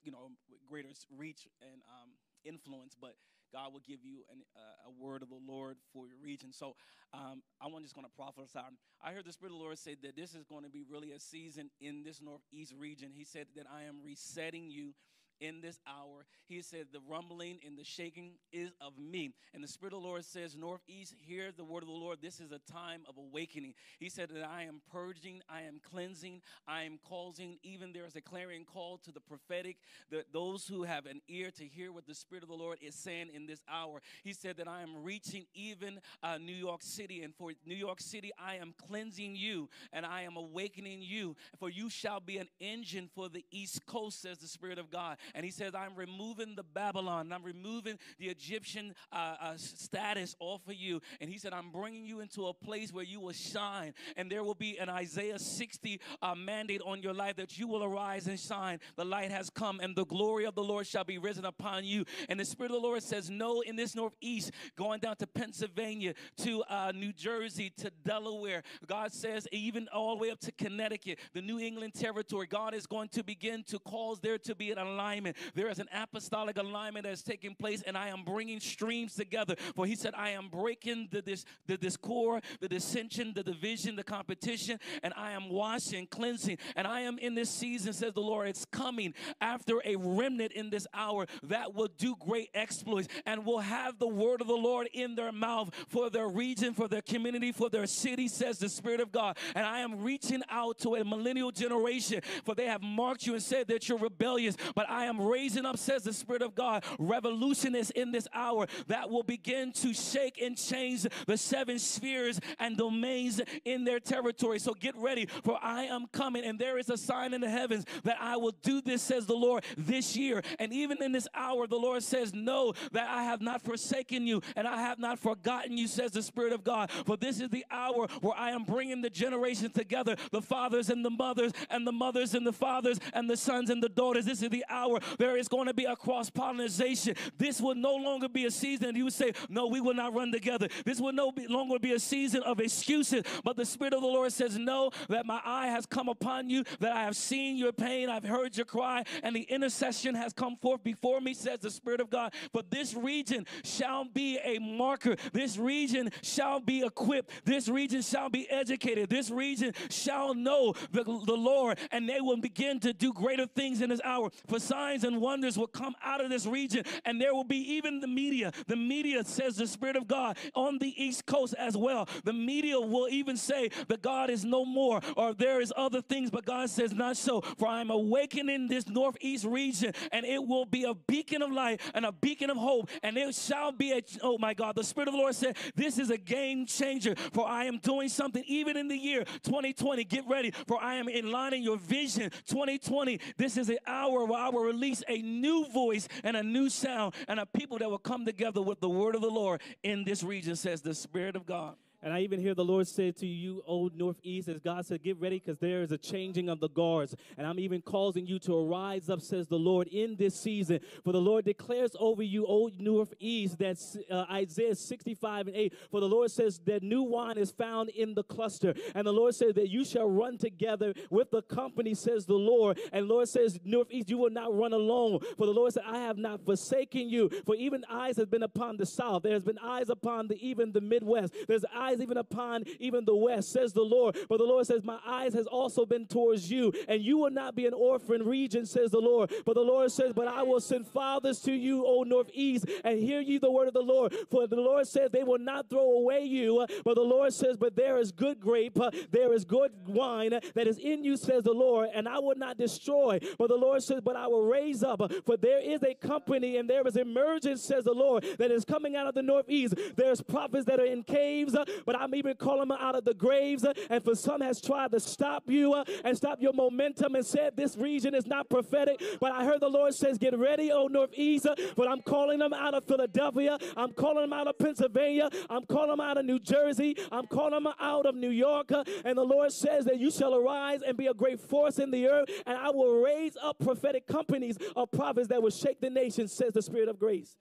you know, greater reach and um, influence, but God will give you an, uh, a word of the Lord for your region. So um, I'm just going to prophesy. I heard the Spirit of the Lord say that this is going to be really a season in this Northeast region. He said that I am resetting you in this hour. He said the rumbling and the shaking is of me. And the Spirit of the Lord says, Northeast, hear the word of the Lord. This is a time of awakening. He said that I am purging, I am cleansing, I am causing, even there is a clarion call to the prophetic, that those who have an ear to hear what the Spirit of the Lord is saying in this hour. He said that I am reaching even uh, New York City. And for New York City, I am cleansing you and I am awakening you. For you shall be an engine for the East Coast, says the Spirit of God. and he says, I'm removing the Babylon. I'm removing the Egyptian uh, uh, status off of you. And he said, I'm bringing you into a place where you will shine. And there will be an Isaiah sixty uh, mandate on your life that you will arise and shine. The light has come and the glory of the Lord shall be risen upon you. And the Spirit of the Lord says, no, in this northeast, going down to Pennsylvania, to uh, New Jersey, to Delaware. God says, even all the way up to Connecticut, the New England territory, God is going to begin to cause there to be an alignment. There is an apostolic alignment that is taking place, and I am bringing streams together. For he said, I am breaking the, dis the discord, the dissension, the division, the competition, and I am washing, cleansing. And I am in this season, says the Lord, it's coming after a remnant in this hour that will do great exploits and will have the word of the Lord in their mouth for their region, for their community, for their city, says the Spirit of God. And I am reaching out to a millennial generation, for they have marked you and said that you're rebellious. But I am raising up, says the Spirit of God, revolutionists in this hour that will begin to shake and change the seven spheres and domains in their territory. So get ready, for I am coming, and there is a sign in the heavens that I will do this, says the Lord, this year. And even in this hour, the Lord says, know that I have not forsaken you, and I have not forgotten you, says the Spirit of God. For this is the hour where I am bringing the generations together, the fathers and the mothers, and the mothers and the fathers, and the sons and the daughters. This is the hour there is going to be a cross-pollination. This will no longer be a season. You would say, no, we will not run together. This will no longer be a season of excuses. But the Spirit of the Lord says, no, that my eye has come upon you, that I have seen your pain, I've heard your cry, and the intercession has come forth before me, says the Spirit of God. For this region shall be a marker. This region shall be equipped. This region shall be educated. This region shall know the, the Lord, and they will begin to do greater things in this hour. For signs and wonders will come out of this region, and there will be even the media. The media, says the Spirit of God, on the East Coast as well. The media will even say that God is no more, or there is other things, but God says not so. For I am awakening this northeast region, and it will be a beacon of light and a beacon of hope, and it shall be a, oh my God, the Spirit of the Lord said, this is a game changer, for I am doing something even in the year twenty twenty. Get ready, for I am in line in your vision twenty twenty. This is an hour where I will release a new voice and a new sound and a people that will come together with the word of the Lord in this region, says the Spirit of God. And I even hear the Lord say to you, O northeast, as God said, get ready, because there is a changing of the guards. And I'm even causing you to arise up, says the Lord, in this season. For the Lord declares over you, O northeast, that's uh, Isaiah sixty-five and eight. For the Lord says that new wine is found in the cluster. And the Lord says that you shall run together with the company, says the Lord. And the Lord says, northeast, you will not run alone. For the Lord said, I have not forsaken you. For even eyes have been upon the south. There has been eyes upon the, even the Midwest. There's eyes even upon even the west, says the Lord. But the Lord says, my eyes has also been towards you, and you will not be an orphan region, says the Lord. But the Lord says, but I will send fathers to you, O northeast, and hear ye the word of the Lord. For the Lord says, they will not throw away you. But the Lord says, but there is good grape, there is good wine that is in you, says the Lord, and I will not destroy. But the Lord says, but I will raise up, for there is a company and there is emergence, says the Lord, that is coming out of the northeast. There's prophets that are in caves, but I'm even calling them out of the graves. And for some has tried to stop you uh, and stop your momentum and said this region is not prophetic. But I heard the Lord says, get ready, O northeast. Uh, but I'm calling them out of Philadelphia. I'm calling them out of Pennsylvania. I'm calling them out of New Jersey. I'm calling them out of New York. Uh, and the Lord says that you shall arise and be a great force in the earth. And I will raise up prophetic companies of prophets that will shake the nation, says the Spirit of grace.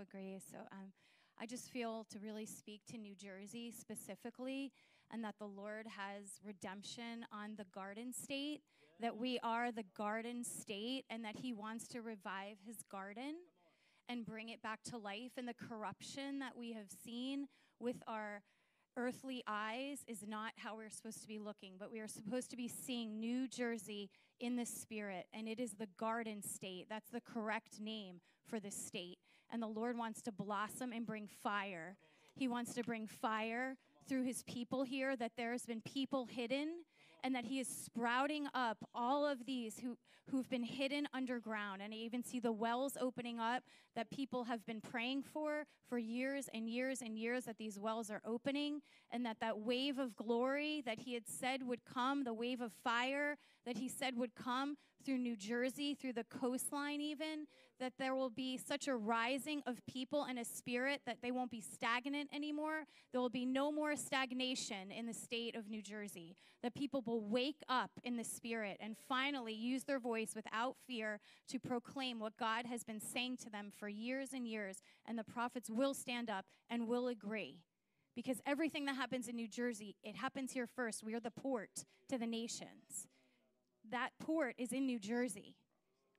Agree. So um, I just feel to really speak to New Jersey specifically, and that the Lord has redemption on the garden state, that we are the garden state, and that he wants to revive his garden and bring it back to life. And the corruption that we have seen with our earthly eyes is not how we're supposed to be looking, but we are supposed to be seeing New Jersey in the spirit, and it is the garden state. That's the correct name for this state. And the Lord wants to blossom and bring fire. He wants to bring fire through his people here, that there's been people hidden and that he is sprouting up all of these who, who've been hidden underground. And I even see the wells opening up that people have been praying for for years and years and years, that these wells are opening, and that that wave of glory that he had said would come, the wave of fire that he said would come through New Jersey, through the coastline even, that there will be such a rising of people and a spirit that they won't be stagnant anymore. There will be no more stagnation in the state of New Jersey, that people will wake up in the spirit and finally use their voice without fear to proclaim what God has been saying to them for years and years, and the prophets will stand up and will agree. Because everything that happens in New Jersey, it happens here first. We are the port to the nations. That port is in New Jersey.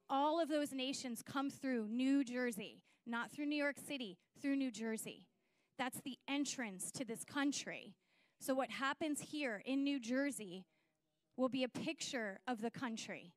All of those nations come through New Jersey, not through New York City, through New Jersey. That's the entrance to this country. So what happens here in New Jersey will be a picture of the country.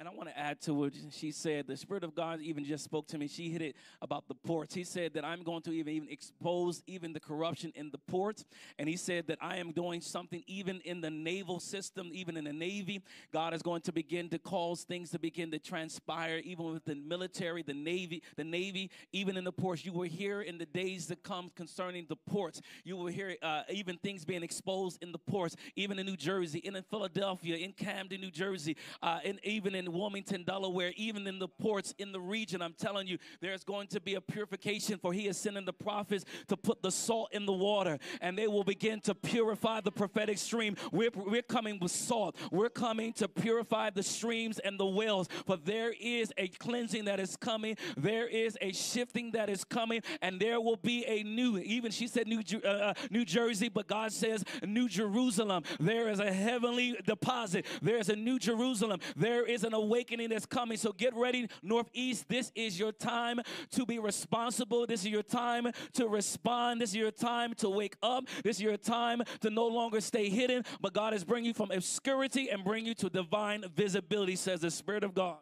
And I want to add to what she said. The Spirit of God even just spoke to me. She hit it about the ports. He said that I'm going to even, even expose even the corruption in the ports. And he said that I am doing something even in the naval system, even in the Navy. God is going to begin to cause things to begin to transpire, even with the military, the Navy, the Navy, even in the ports. You will hear in the days to come concerning the ports. You will hear uh, even things being exposed in the ports, even in New Jersey, in Philadelphia, in Camden, New Jersey, uh, and even in Wilmington, Delaware, even in the ports in the region. I'm telling you, there's going to be a purification, for he is sending the prophets to put the salt in the water, and they will begin to purify the prophetic stream. We're, we're coming with salt. We're coming to purify the streams and the wells, for there is a cleansing that is coming. There is a shifting that is coming, and there will be a new, even she said New, uh, New Jersey, but God says New Jerusalem. There is a heavenly deposit. There is a New Jerusalem. There is an awakening that's coming. So get ready, Northeast. This is your time to be responsible. This is your time to respond. This is your time to wake up. This is your time to no longer stay hidden, but God is bringing you from obscurity and bring you to divine visibility, says the Spirit of God.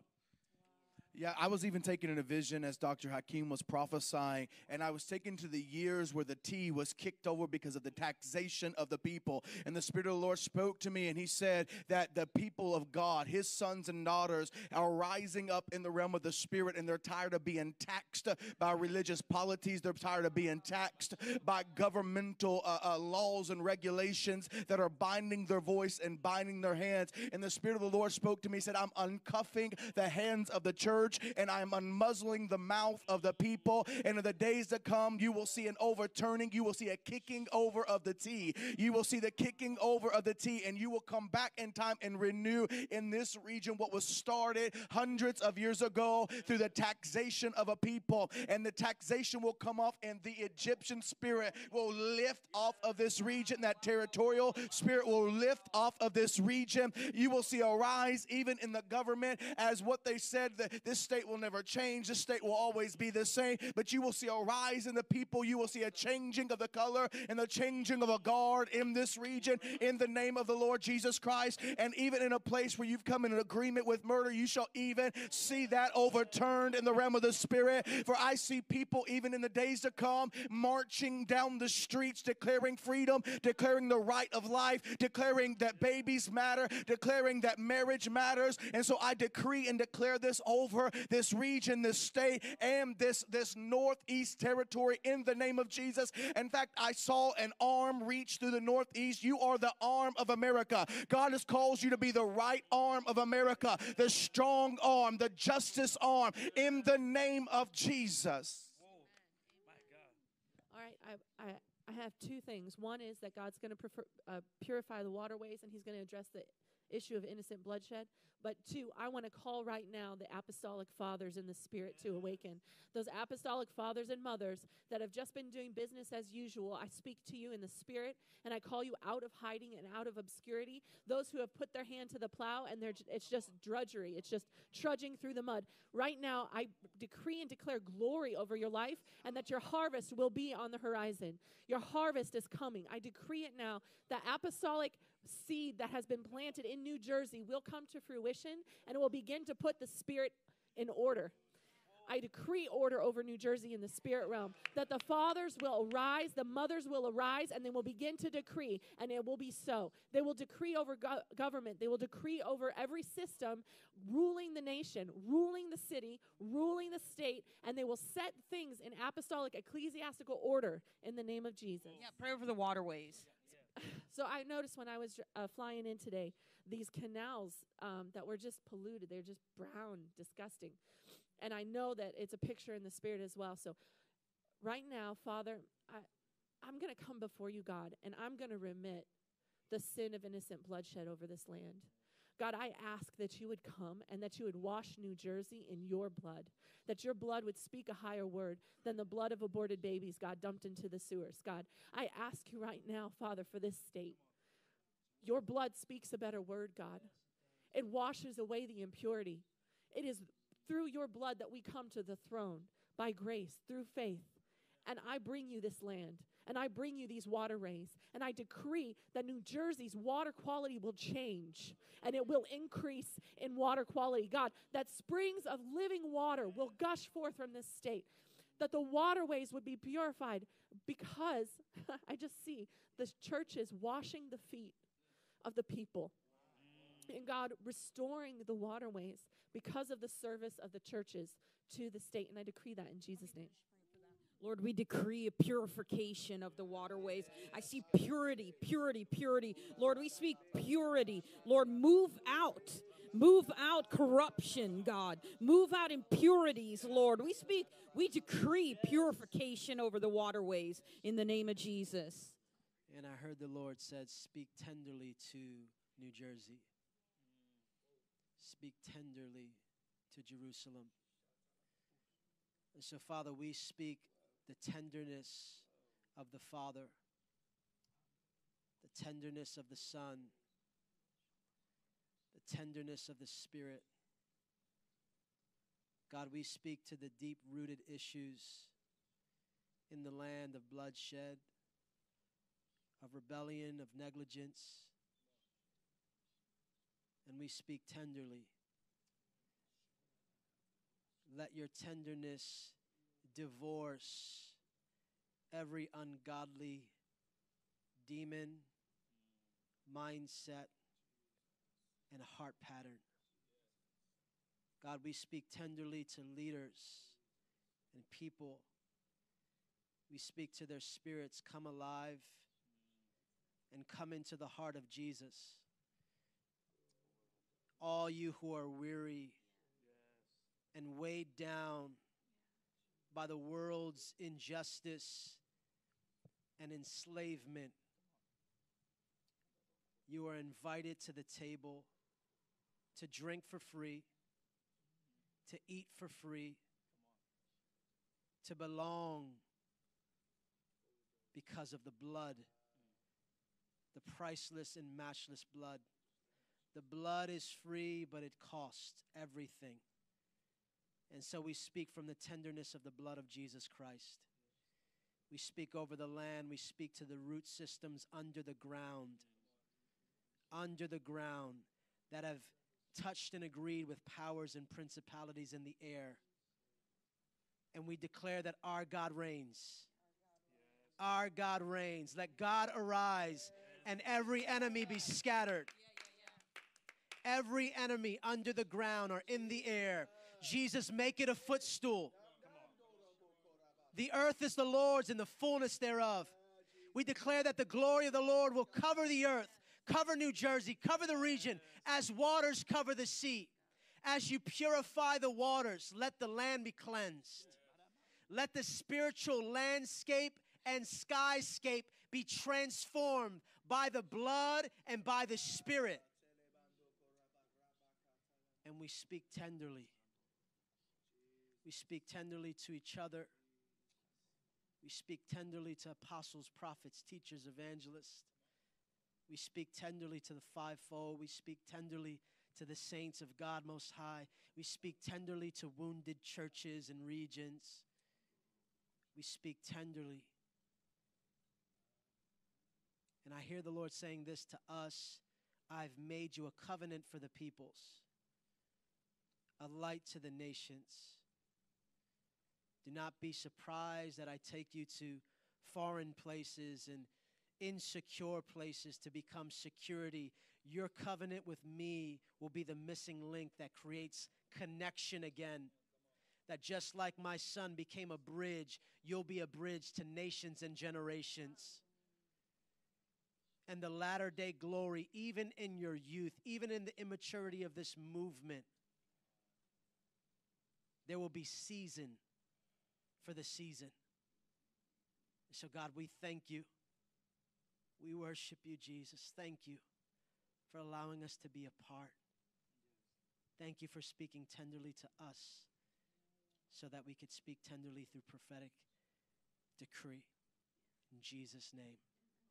Yeah, I was even taken in a vision as Doctor Hakeem was prophesying, and I was taken to the years where the T was kicked over because of the taxation of the people. And the Spirit of the Lord spoke to me, and he said that the people of God, his sons and daughters, are rising up in the realm of the Spirit, and they're tired of being taxed by religious polities. They're tired of being taxed by governmental uh, uh, laws and regulations that are binding their voice and binding their hands. And the Spirit of the Lord spoke to me. He said, I'm uncuffing the hands of the church, and I'm unmuzzling the mouth of the people. And in the days to come, you will see an overturning. You will see a kicking over of the tea. You will see the kicking over of the tea, and you will come back in time and renew in this region what was started hundreds of years ago through the taxation of a people. And the taxation will come off, and the Egyptian spirit will lift off of this region. That territorial spirit will lift off of this region. You will see a rise even in the government, as what they said, that this state will never change. This state will always be the same. But you will see a rise in the people. You will see a changing of the color and the changing of a guard in this region in the name of the Lord Jesus Christ. And even in a place where you've come in an agreement with murder, you shall even see that overturned in the realm of the Spirit. For I see people even in the days to come marching down the streets, declaring freedom, declaring the right of life, declaring that babies matter, declaring that marriage matters. And so I decree and declare this over this region, this state, and this, this northeast territory in the name of Jesus. In fact, I saw an arm reach through the northeast. You are the arm of America. God has called you to be the right arm of America, the strong arm, the justice arm, in the name of Jesus. Whoa. My God. All right, I, I I have two things. One is that God's going to uh, purify the waterways, and he's going to address the issue of innocent bloodshed. But two, I want to call right now the apostolic fathers in the spirit to awaken. Those apostolic fathers and mothers that have just been doing business as usual, I speak to you in the spirit, and I call you out of hiding and out of obscurity. Those who have put their hand to the plow, and they're, it's just drudgery. It's just trudging through the mud. Right now, I decree and declare glory over your life, and that your harvest will be on the horizon. Your harvest is coming. I decree it now. The apostolic seed that has been planted in New Jersey will come to fruition, and it will begin to put the spirit in order. I decree order over New Jersey in the spirit realm, that the fathers will arise, the mothers will arise, and they will begin to decree, and it will be so. They will decree over go- government. They will decree over every system, ruling the nation, ruling the city, ruling the state, and they will set things in apostolic, ecclesiastical order in the name of Jesus. Yeah, pray over the waterways. Yeah, yeah. So I noticed when I was uh, flying in today, these canals um, that were just polluted, they're just brown, disgusting. And I know that it's a picture in the spirit as well. So right now, Father, I, I'm going to come before you, God, and I'm going to remit the sin of innocent bloodshed over this land. God, I ask that you would come and that you would wash New Jersey in your blood, that your blood would speak a higher word than the blood of aborted babies, God, dumped into the sewers. God, I ask you right now, Father, for this state. Your blood speaks a better word, God. It washes away the impurity. It is through your blood that we come to the throne, by grace, through faith. And I bring you this land, and I bring you these waterways, and I decree that New Jersey's water quality will change, and it will increase in water quality. God, that springs of living water will gush forth from this state, that the waterways would be purified, because I just see the church is washing the feet of the people. And God, restoring the waterways because of the service of the churches to the state. And I decree that in Jesus' name. Lord, we decree a purification of the waterways. I see purity, purity, purity. Lord, we speak purity. Lord, move out. Move out corruption, God. Move out impurities, Lord. We speak, we decree purification over the waterways in the name of Jesus. And I heard the Lord said, speak tenderly to New Jersey. Speak tenderly to Jerusalem. And so, Father, we speak the tenderness of the Father, the tenderness of the Son, the tenderness of the Spirit. God, we speak to the deep-rooted issues in the land of bloodshed, of rebellion, of negligence. And we speak tenderly. Let your tenderness divorce every ungodly demon, mindset, and heart pattern. God, we speak tenderly to leaders and people. We speak to their spirits, come alive and come into the heart of Jesus. All you who are weary and weighed down by the world's injustice and enslavement, you are invited to the table to drink for free, to eat for free, to belong because of the blood, the priceless and matchless blood. The blood is free, but it costs everything. And so we speak from the tenderness of the blood of Jesus Christ. We speak over the land. We speak to the root systems under the ground, under the ground that have touched and agreed with powers and principalities in the air. And we declare that our God reigns. Our God reigns. Let God arise and every enemy be scattered. Every enemy under the ground or in the air. Jesus, make it a footstool. The earth is the Lord's and the fullness thereof. We declare that the glory of the Lord will cover the earth, cover New Jersey, cover the region, as waters cover the sea. As you purify the waters, let the land be cleansed. Let the spiritual landscape and skyscape be transformed by the blood and by the Spirit. And we speak tenderly. We speak tenderly to each other. We speak tenderly to apostles, prophets, teachers, evangelists. We speak tenderly to the fivefold. We speak tenderly to the saints of God Most High. We speak tenderly to wounded churches and regions. We speak tenderly. And I hear the Lord saying this to us, I've made you a covenant for the peoples, a light to the nations, Do not be surprised that I take you to foreign places and insecure places to become security. Your covenant with me will be the missing link that creates connection again. That just like my son became a bridge, you'll be a bridge to nations and generations. And the latter day glory, even in your youth, even in the immaturity of this movement, there will be season for the season. So God, we thank you. We worship you, Jesus. Thank you for allowing us to be a part. Thank you for speaking tenderly to us so that we could speak tenderly through prophetic decree. In Jesus' name.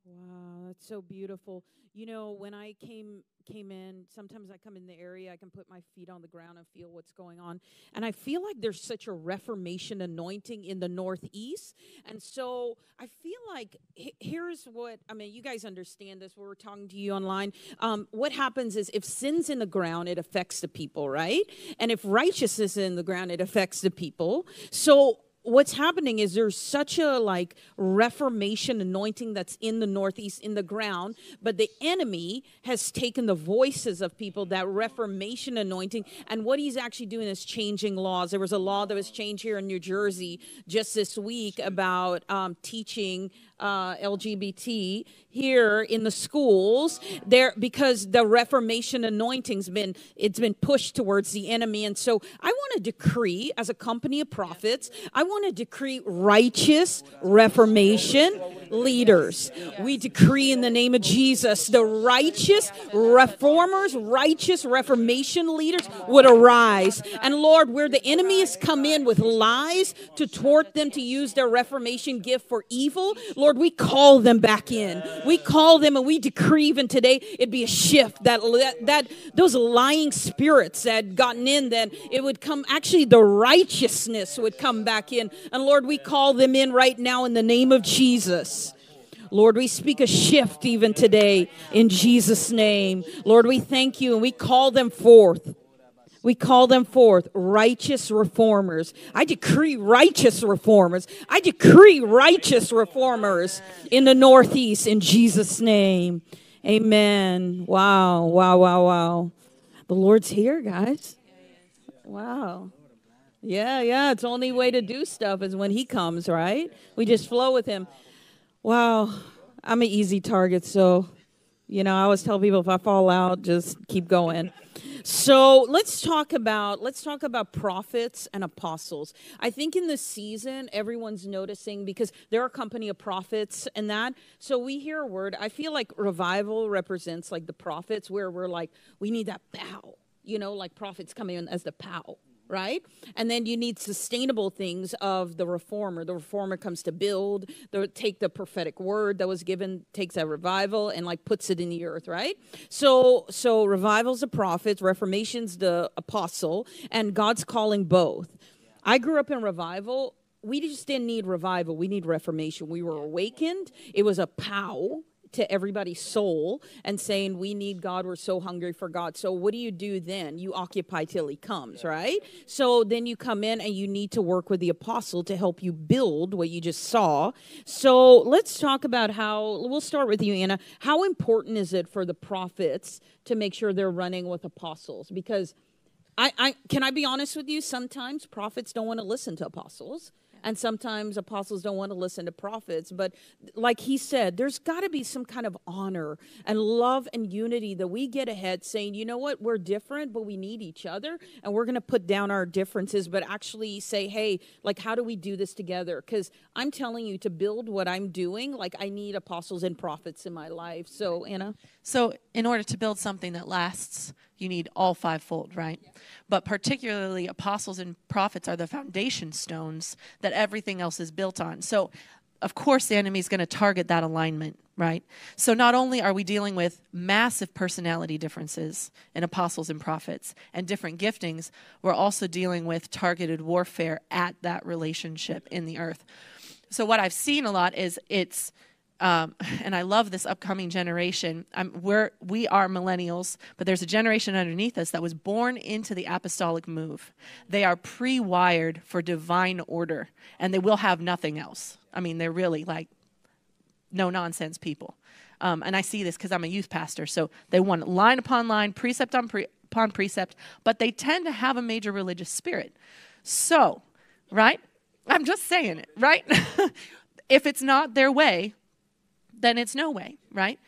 Wow, that's so beautiful. You know, when I came came in, sometimes I come in the area, I can put my feet on the ground and feel what's going on. And I feel like there's such a Reformation anointing in the Northeast. And so I feel like here's what, I mean, you guys understand this. We're talking to you online. Um, what happens is if sin's in the ground, it affects the people, right? And if righteousness is in the ground, it affects the people. So what's happening is there's such a like Reformation anointing that's in the Northeast in the ground, but the enemy has taken the voices of people, that Reformation anointing, and what he's actually doing is changing laws. There was a law that was changed here in New Jersey just this week about um, teaching uh, L G B T here in the schools there because the Reformation anointing's been, it's been pushed towards the enemy. And so I want to decree as a company of prophets, I want I want to decree righteous Reformation leaders. We decree in the name of Jesus, the righteous reformers, righteous Reformation leaders would arise. And Lord, where the enemy has come in with lies to thwart them to use their Reformation gift for evil, Lord, we call them back in. We call them and we decree even today it'd be a shift that that those lying spirits that had gotten in, then it would come, actually the righteousness would come back in. And Lord, we call them in right now in the name of Jesus. Lord, we speak a shift even today in Jesus' name. Lord, we thank you and we call them forth. We call them forth righteous reformers. I decree righteous reformers. I decree righteous reformers in the Northeast in Jesus' name. Amen. Wow, wow, wow, wow. The Lord's here, guys. Wow. Yeah, yeah, it's the only way to do stuff is when he comes, right? We just flow with him. Wow, I'm an easy target, so, you know, I always tell people if I fall out, just keep going. So let's talk about let's talk about prophets and apostles. I think in this season, everyone's noticing because there are a company of prophets and that. So we hear a word. I feel like revival represents like the prophets where we're like, we need that pow, you know, like prophets coming in as the pow. Right? And then you need sustainable things of the reformer. The reformer comes to build, they take the prophetic word that was given, takes that revival and like puts it in the earth, right? So so revival's the prophets, reformation's the apostle, and God's calling both. I grew up in revival. We just didn't need revival. We need reformation. We were awakened. It was a pow to everybody's soul and saying, we need God, we're so hungry for God. So what do you do then? You occupy till he comes, right? So then you come in and you need to work with the apostle to help you build what you just saw. So let's talk about how, we'll start with you, Anna. How important is it for the prophets to make sure they're running with apostles? Because I, I can I be honest with you? Sometimes prophets don't want to listen to apostles. And sometimes apostles don't want to listen to prophets. But like he said, there's got to be some kind of honor and love and unity that we get ahead saying, you know what, we're different, but we need each other. And we're going to put down our differences, but actually say, hey, like, how do we do this together? Because I'm telling you to build what I'm doing. Like, I need apostles and prophets in my life. So, Anna? So in order to build something that lasts, you need all fivefold, right? Yeah. But particularly apostles and prophets are the foundation stones that everything else is built on. So, of course, the enemy is going to target that alignment, right? So not only are we dealing with massive personality differences in apostles and prophets and different giftings, we're also dealing with targeted warfare at that relationship in the earth. So what I've seen a lot is it's Um, and I love this upcoming generation. Um, we're, we are millennials, but there's a generation underneath us that was born into the apostolic move. They are pre-wired for divine order, and they will have nothing else. I mean, they're really like no-nonsense people. Um, and I see this because I'm a youth pastor, so they want line upon line, precept on pre- upon precept, but they tend to have a major religious spirit. So, right? I'm just saying it, right? If it's not their way, then it's no way, right?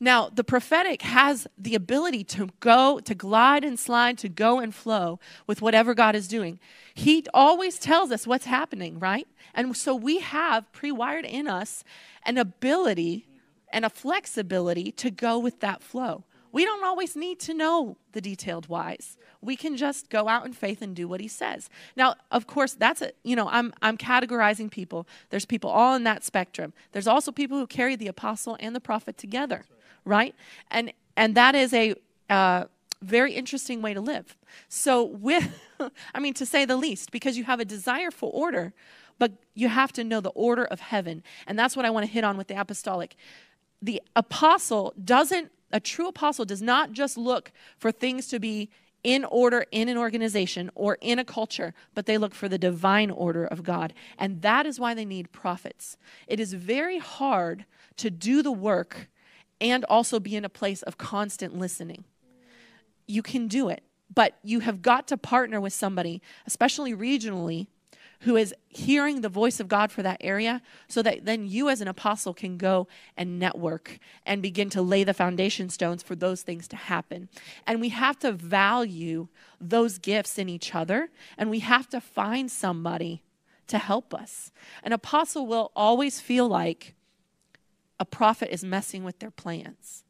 Now, the prophetic has the ability to go, to glide and slide, to go and flow with whatever God is doing. He always tells us what's happening, right? And so we have pre-wired in us an ability and a flexibility to go with that flow. We don't always need to know the detailed whys. We can just go out in faith and do what he says. Now, of course, that's a, you know, I'm I'm categorizing people. There's people all in that spectrum. There's also people who carry the apostle and the prophet together, right? And and that is a uh, very interesting way to live. So with, I mean, to say the least, because you have a desire for order, but you have to know the order of heaven. And that's what I want to hit on with the apostolic. The apostle doesn't A true apostle does not just look for things to be in order in an organization or in a culture, but they look for the divine order of God. And that is why they need prophets. It is very hard to do the work and also be in a place of constant listening. You can do it, but you have got to partner with somebody, especially regionally, who is hearing the voice of God for that area, so that then you as an apostle can go and network and begin to lay the foundation stones for those things to happen. And we have to value those gifts in each other, and we have to find somebody to help us. An apostle will always feel like a prophet is messing with their plans.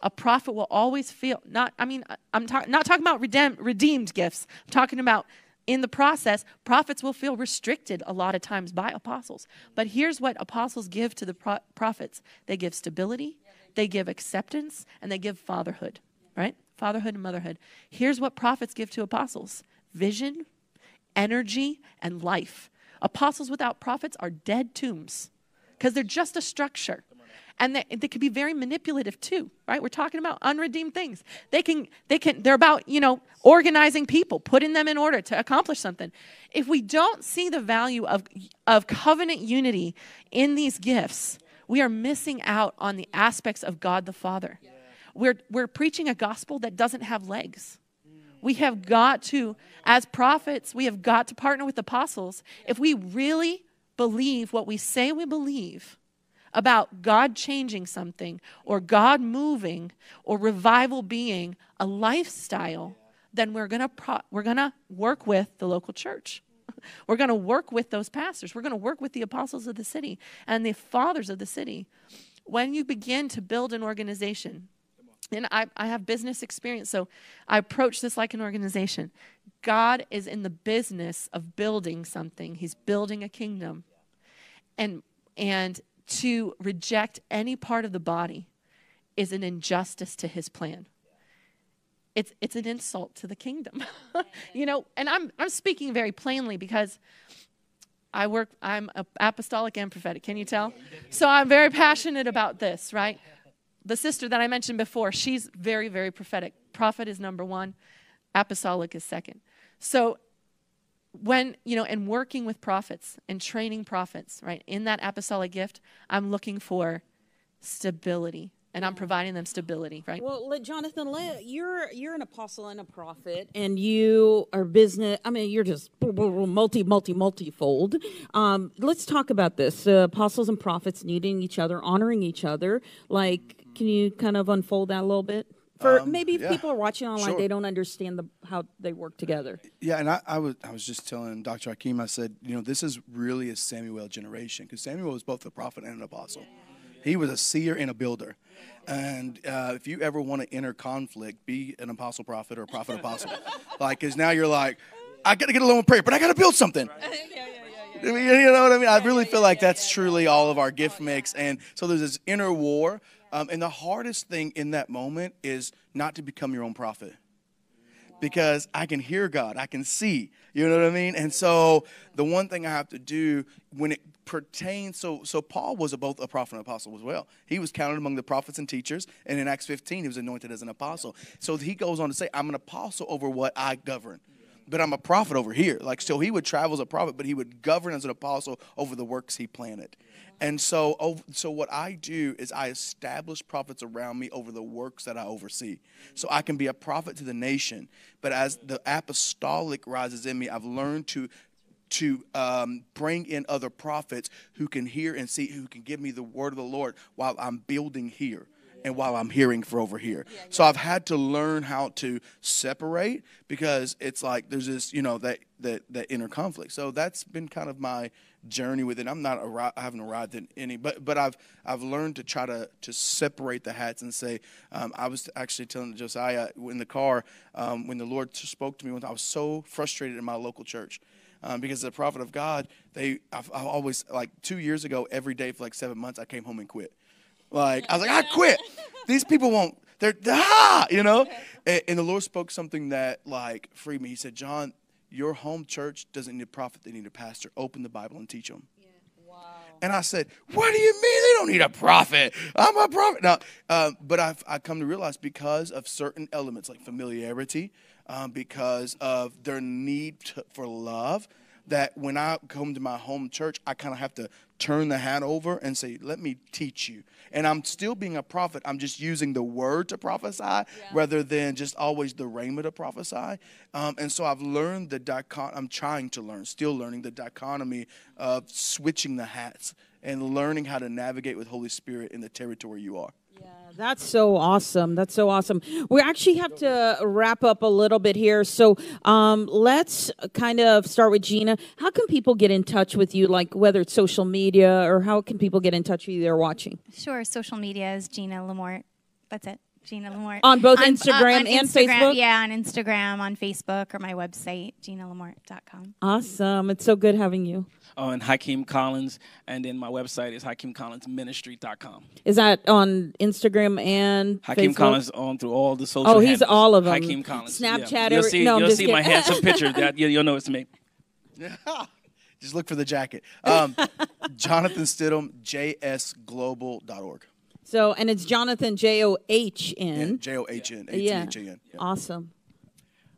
A prophet will always feel, not, I mean, I'm ta- not talking about redeem- redeemed gifts. I'm talking about in the process, prophets will feel restricted a lot of times by apostles. But here's what apostles give to the pro- prophets. They give stability, they give acceptance, and they give fatherhood, right? Fatherhood and motherhood. Here's what prophets give to apostles: vision, energy, and life. Apostles without prophets are dead tombs because they're just a structure. And they, they can be very manipulative too, right? We're talking about unredeemed things. They can, they can, they're about, you know, organizing people, putting them in order to accomplish something. If we don't see the value of, of covenant unity in these gifts, we are missing out on the aspects of God the Father. We're, we're preaching a gospel that doesn't have legs. We have got to, as prophets, we have got to partner with apostles. If we really believe what we say we believe about God changing something, or God moving, or revival being a lifestyle, then we're gonna pro- we're gonna work with the local church. We're gonna work with those pastors. We're gonna work with the apostles of the city and the fathers of the city. When you begin to build an organization, and I, I have business experience, so I approach this like an organization. God is in the business of building something. He's building a kingdom, and and. To reject any part of the body is an injustice to his plan. It's it's an insult to the kingdom. You know, and I'm I'm speaking very plainly because I work, I'm apostolic and prophetic, can you tell? So I'm very passionate about this, right? The sister that I mentioned before, she's very, very prophetic. Prophet is number one, apostolic is second. So when, you know, and working with prophets and training prophets, right, in that apostolic gift, I'm looking for stability, and I'm providing them stability, right? Well, let Jonathan, let, you're you're an apostle and a prophet, and you are business, I mean, you're just multi, multi, multi-fold. Um, let's talk about this. Uh, apostles and prophets needing each other, honoring each other. Like, can you kind of unfold that a little bit? For um, maybe if yeah, people are watching online, sure, they don't understand the, how they work together. Yeah, and I, I was I was just telling Doctor Hakeem, I said, you know, this is really a Samuel generation, because Samuel was both a prophet and an apostle. Yeah. He was a seer and a builder. Yeah. And uh, if you ever want to enter conflict, be an apostle prophet or a prophet apostle. Like, because now you're like, I got to get along with prayer, but I got to build something. Right. yeah, yeah. I mean, you know what I mean? I really feel like that's truly all of our gift mix. And so there's this inner war. Um, and the hardest thing in that moment is not to become your own prophet. because I can hear God. I can see. You know what I mean? And so the one thing I have to do when it pertains, so so Paul was a, both a prophet and apostle as well. He was counted among the prophets and teachers, and in Acts fifteen, he was anointed as an apostle. So he goes on to say, I'm an apostle over what I govern, but I'm a prophet over here. Like, so he would travel as a prophet, but he would govern as an apostle over the works he planted. And so, so what I do is I establish prophets around me over the works that I oversee. So I can be a prophet to the nation, but as the apostolic rises in me, I've learned to to um, bring in other prophets who can hear and see, who can give me the word of the Lord while I'm building here and while I'm hearing for over here. Yeah, yeah. So I've had to learn how to separate, because it's like there's this, you know, that, that, that inner conflict. So that's been kind of my journey with it. I'm not, I haven't arrived at any, but, but I've, I've learned to try to, to separate the hats and say, um, I was actually telling Josiah in the car, um, when the Lord spoke to me, when I was so frustrated in my local church. Um, because as a prophet of God, they, I've, I've always, like two years ago, every day for like seven months, I came home and quit. Like, I was like, I quit. These people won't, they're, ah, you know. And, and the Lord spoke something that, like, freed me. He said, John, your home church doesn't need a prophet. They need a pastor. Open the Bible and teach them. Yeah. Wow. And I said, what do you mean they don't need a prophet? I'm a prophet. Now, uh, but I've, I've come to realize, because of certain elements like familiarity, um, because of their need to, for love, that when I come to my home church, I kind of have to turn the hat over and say, let me teach you. And I'm still being a prophet. I'm just using the word to prophesy, yeah, rather than just always the rhema to prophesy. Um, and so I've learned the dichon- I'm trying to learn, still learning the dichotomy of switching the hats and learning how to navigate with Holy Spirit in the territory you are. Yeah, that's so awesome. That's so awesome. We actually have to wrap up a little bit here. So um, let's kind of start with Gina. How can people get in touch with you, like whether it's social media, or how can people get in touch with you they're watching? Sure. Social media is Gina Lamort. That's it. Gina Lamort. On both on, Instagram uh, on and Instagram, Facebook? Yeah, on Instagram, on Facebook, or my website, gina lamort dot com. Awesome. It's so good having you. Oh, and Hakeem Collins, and then my website is hakeem collins ministry dot com. Is that on Instagram and Hakeem Facebook? Collins on through all the social media. Oh, he's handles. All of them. Hakeem Collins. Snapchat. Yeah. You'll see, no, you'll see my handsome picture. That, you, you'll know it's me. Just look for the jacket. Um, Jonathan Stidham, j s global dot org. So, and it's Jonathan, J O H N. Yeah, J O H N, A T H A N. Yeah. Awesome.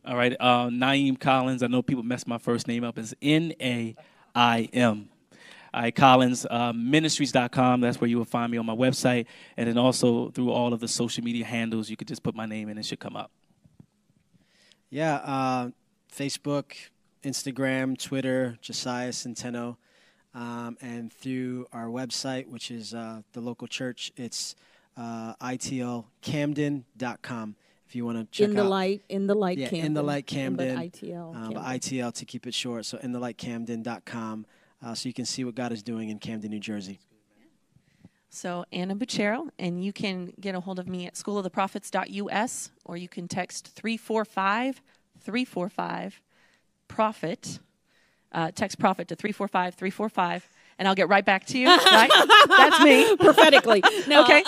All right, uh, Naeem Collins. I know people mess my first name up. It's N A I M. All right, Collins, uh, ministries dot com. That's where you will find me on my website. And then also through all of the social media handles, you could just put my name in and it should come up. Yeah, uh, Facebook, Instagram, Twitter, Josiah Centeno. Um, and through our website, which is uh, the local church, it's uh, I T L Camden dot com. If you want to check in the out. Light, in the light, yeah, Camden. In the light Camden, but I T L, um, but I T L to keep it short. So in the light Camden dot com, uh, so you can see what God is doing in Camden, New Jersey. So Anna Bocchera, and you can get a hold of me at school of the prophets dot U S, or you can text three four five three four five prophet. Uh, text prophet to three four five three four five, and I'll get right back to you. Right? That's me. Prophetically. No. Okay.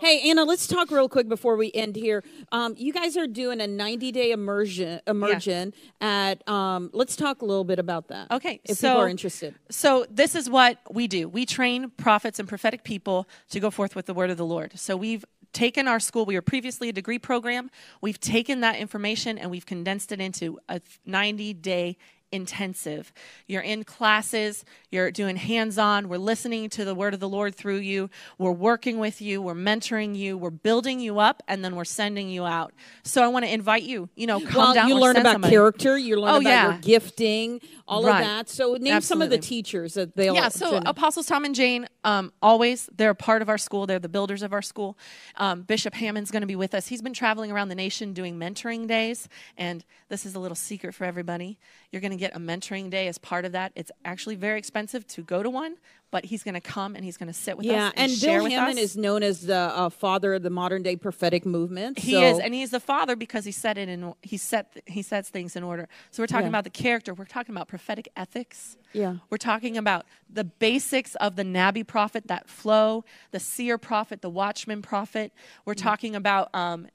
Hey, Anna, let's talk real quick before we end here. Um, you guys are doing a ninety-day immersion, immersion yeah. at, um, let's talk a little bit about that. Okay. If so, people are interested. So this is what we do. We train prophets and prophetic people to go forth with the word of the Lord. So we've taken our school, we were previously a degree program. We've taken that information and we've condensed it into a ninety-day intensive. You're in classes, you're doing hands-on, we're listening to the word of the Lord through you, we're working with you, we're mentoring you, we're building you up, and then we're sending you out. So I want to invite you, you know, come well, down you learn about somebody. Character, you learn oh, about yeah. your gifting, all right. of that. So name Absolutely. Some of the teachers that they'll Yeah, so attend. Apostles Tom and Jane, um, always, they're a part of our school, they're the builders of our school. Um, Bishop Hammond's going to be with us. He's been traveling around the nation doing mentoring days, and this is a little secret for everybody. You're going to get a mentoring day as part of that. It's actually very expensive to go to one, but he's going to come and he's going to sit with yeah, us and, and share Bill with Hammond us. Yeah, and Bill Hammond is known as the uh, father of the modern-day prophetic movement. He so. is, and he's the father because he set it in. He set he sets things in order. So we're talking yeah. about the character. We're talking about prophetic ethics. Yeah, we're talking about the basics of the Nabi prophet, that flow, the seer prophet, the watchman prophet. We're mm-hmm. talking about um,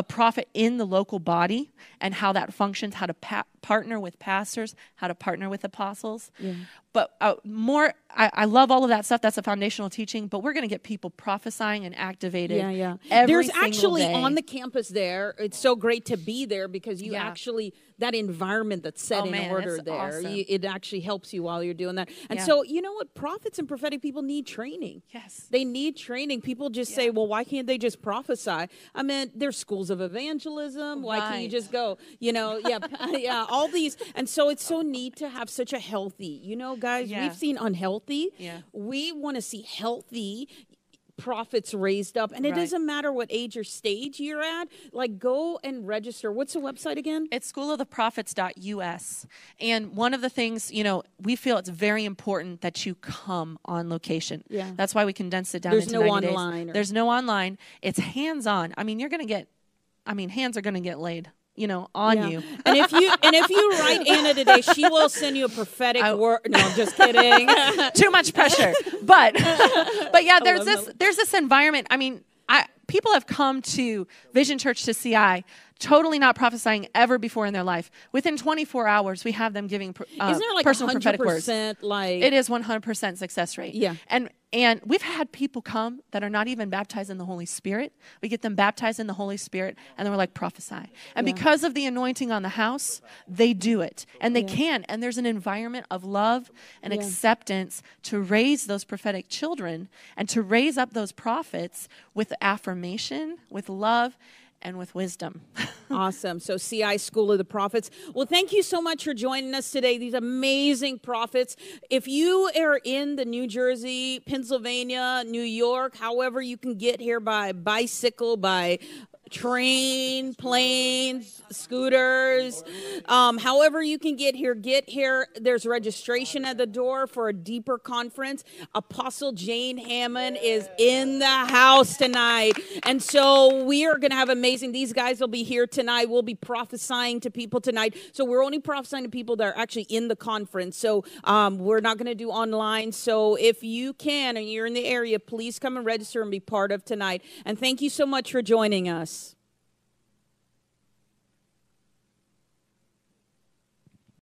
a prophet in the local body and how that functions, how to pa- partner with pastors, how to partner with apostles. Yeah. But uh, more, I, I love all of that stuff. That's a foundational teaching, but we're going to get people prophesying and activated. Yeah, yeah. Every There's actually day. On the campus there. It's so great to be there because you yeah. actually, that environment that's set oh, in man, order there, awesome. you, it actually helps you while you're doing that. And yeah. so, you know what? Prophets and prophetic people need training. Yes. They need training. People just yeah. say, well, why can't they just prophesy? I mean, there's schools of evangelism. Why right. can't you just go, you know, yeah, yeah, all these. And so it's so neat to have such a healthy, you know, guys, yeah. we've seen unhealthy. Yeah. We want to see healthy prophets raised up, and it right. doesn't matter what age or stage you're at. Like, go and register. What's the website again? It's school of the prophets dot U S. And one of the things, you know, we feel it's very important that you come on location. Yeah. That's why we condensed it down There's into no ninety online days. Or- There's no online. It's hands-on. I mean, you're going to get, I mean, hands are going to get laid. You know, on yeah. you. And if you and if you write Anna today, she will send you a prophetic I, word. No, I'm just kidding. Too much pressure. But but yeah, there's this that. there's this environment. I mean, I people have come to Vision Church to C I totally not prophesying ever before in their life. Within twenty-four hours, we have them giving uh, Isn't there like personal prophetic words. Like it is one hundred percent success rate. Yeah. And and we've had people come that are not even baptized in the Holy Spirit. We get them baptized in the Holy Spirit, and then we're like, prophesy. And yeah. because of the anointing on the house, they do it. And they yeah. can. And there's an environment of love and yeah. acceptance to raise those prophetic children and to raise up those prophets with affirmation, with love, and with wisdom. Awesome. So C I School of the Prophets. Well, thank you so much for joining us today, these amazing prophets. If you are in the New Jersey, Pennsylvania, New York, however you can get here by bicycle, by train, planes, scooters, um, however you can get here, get here. There's registration at the door for a deeper conference. Apostle Jane Hammond is in the house tonight. And so we are going to have amazing, these guys will be here tonight. We'll be prophesying to people tonight. So we're only prophesying to people that are actually in the conference. So um, we're not going to do online. So if you can and you're in the area, please come and register and be part of tonight. And thank you so much for joining us.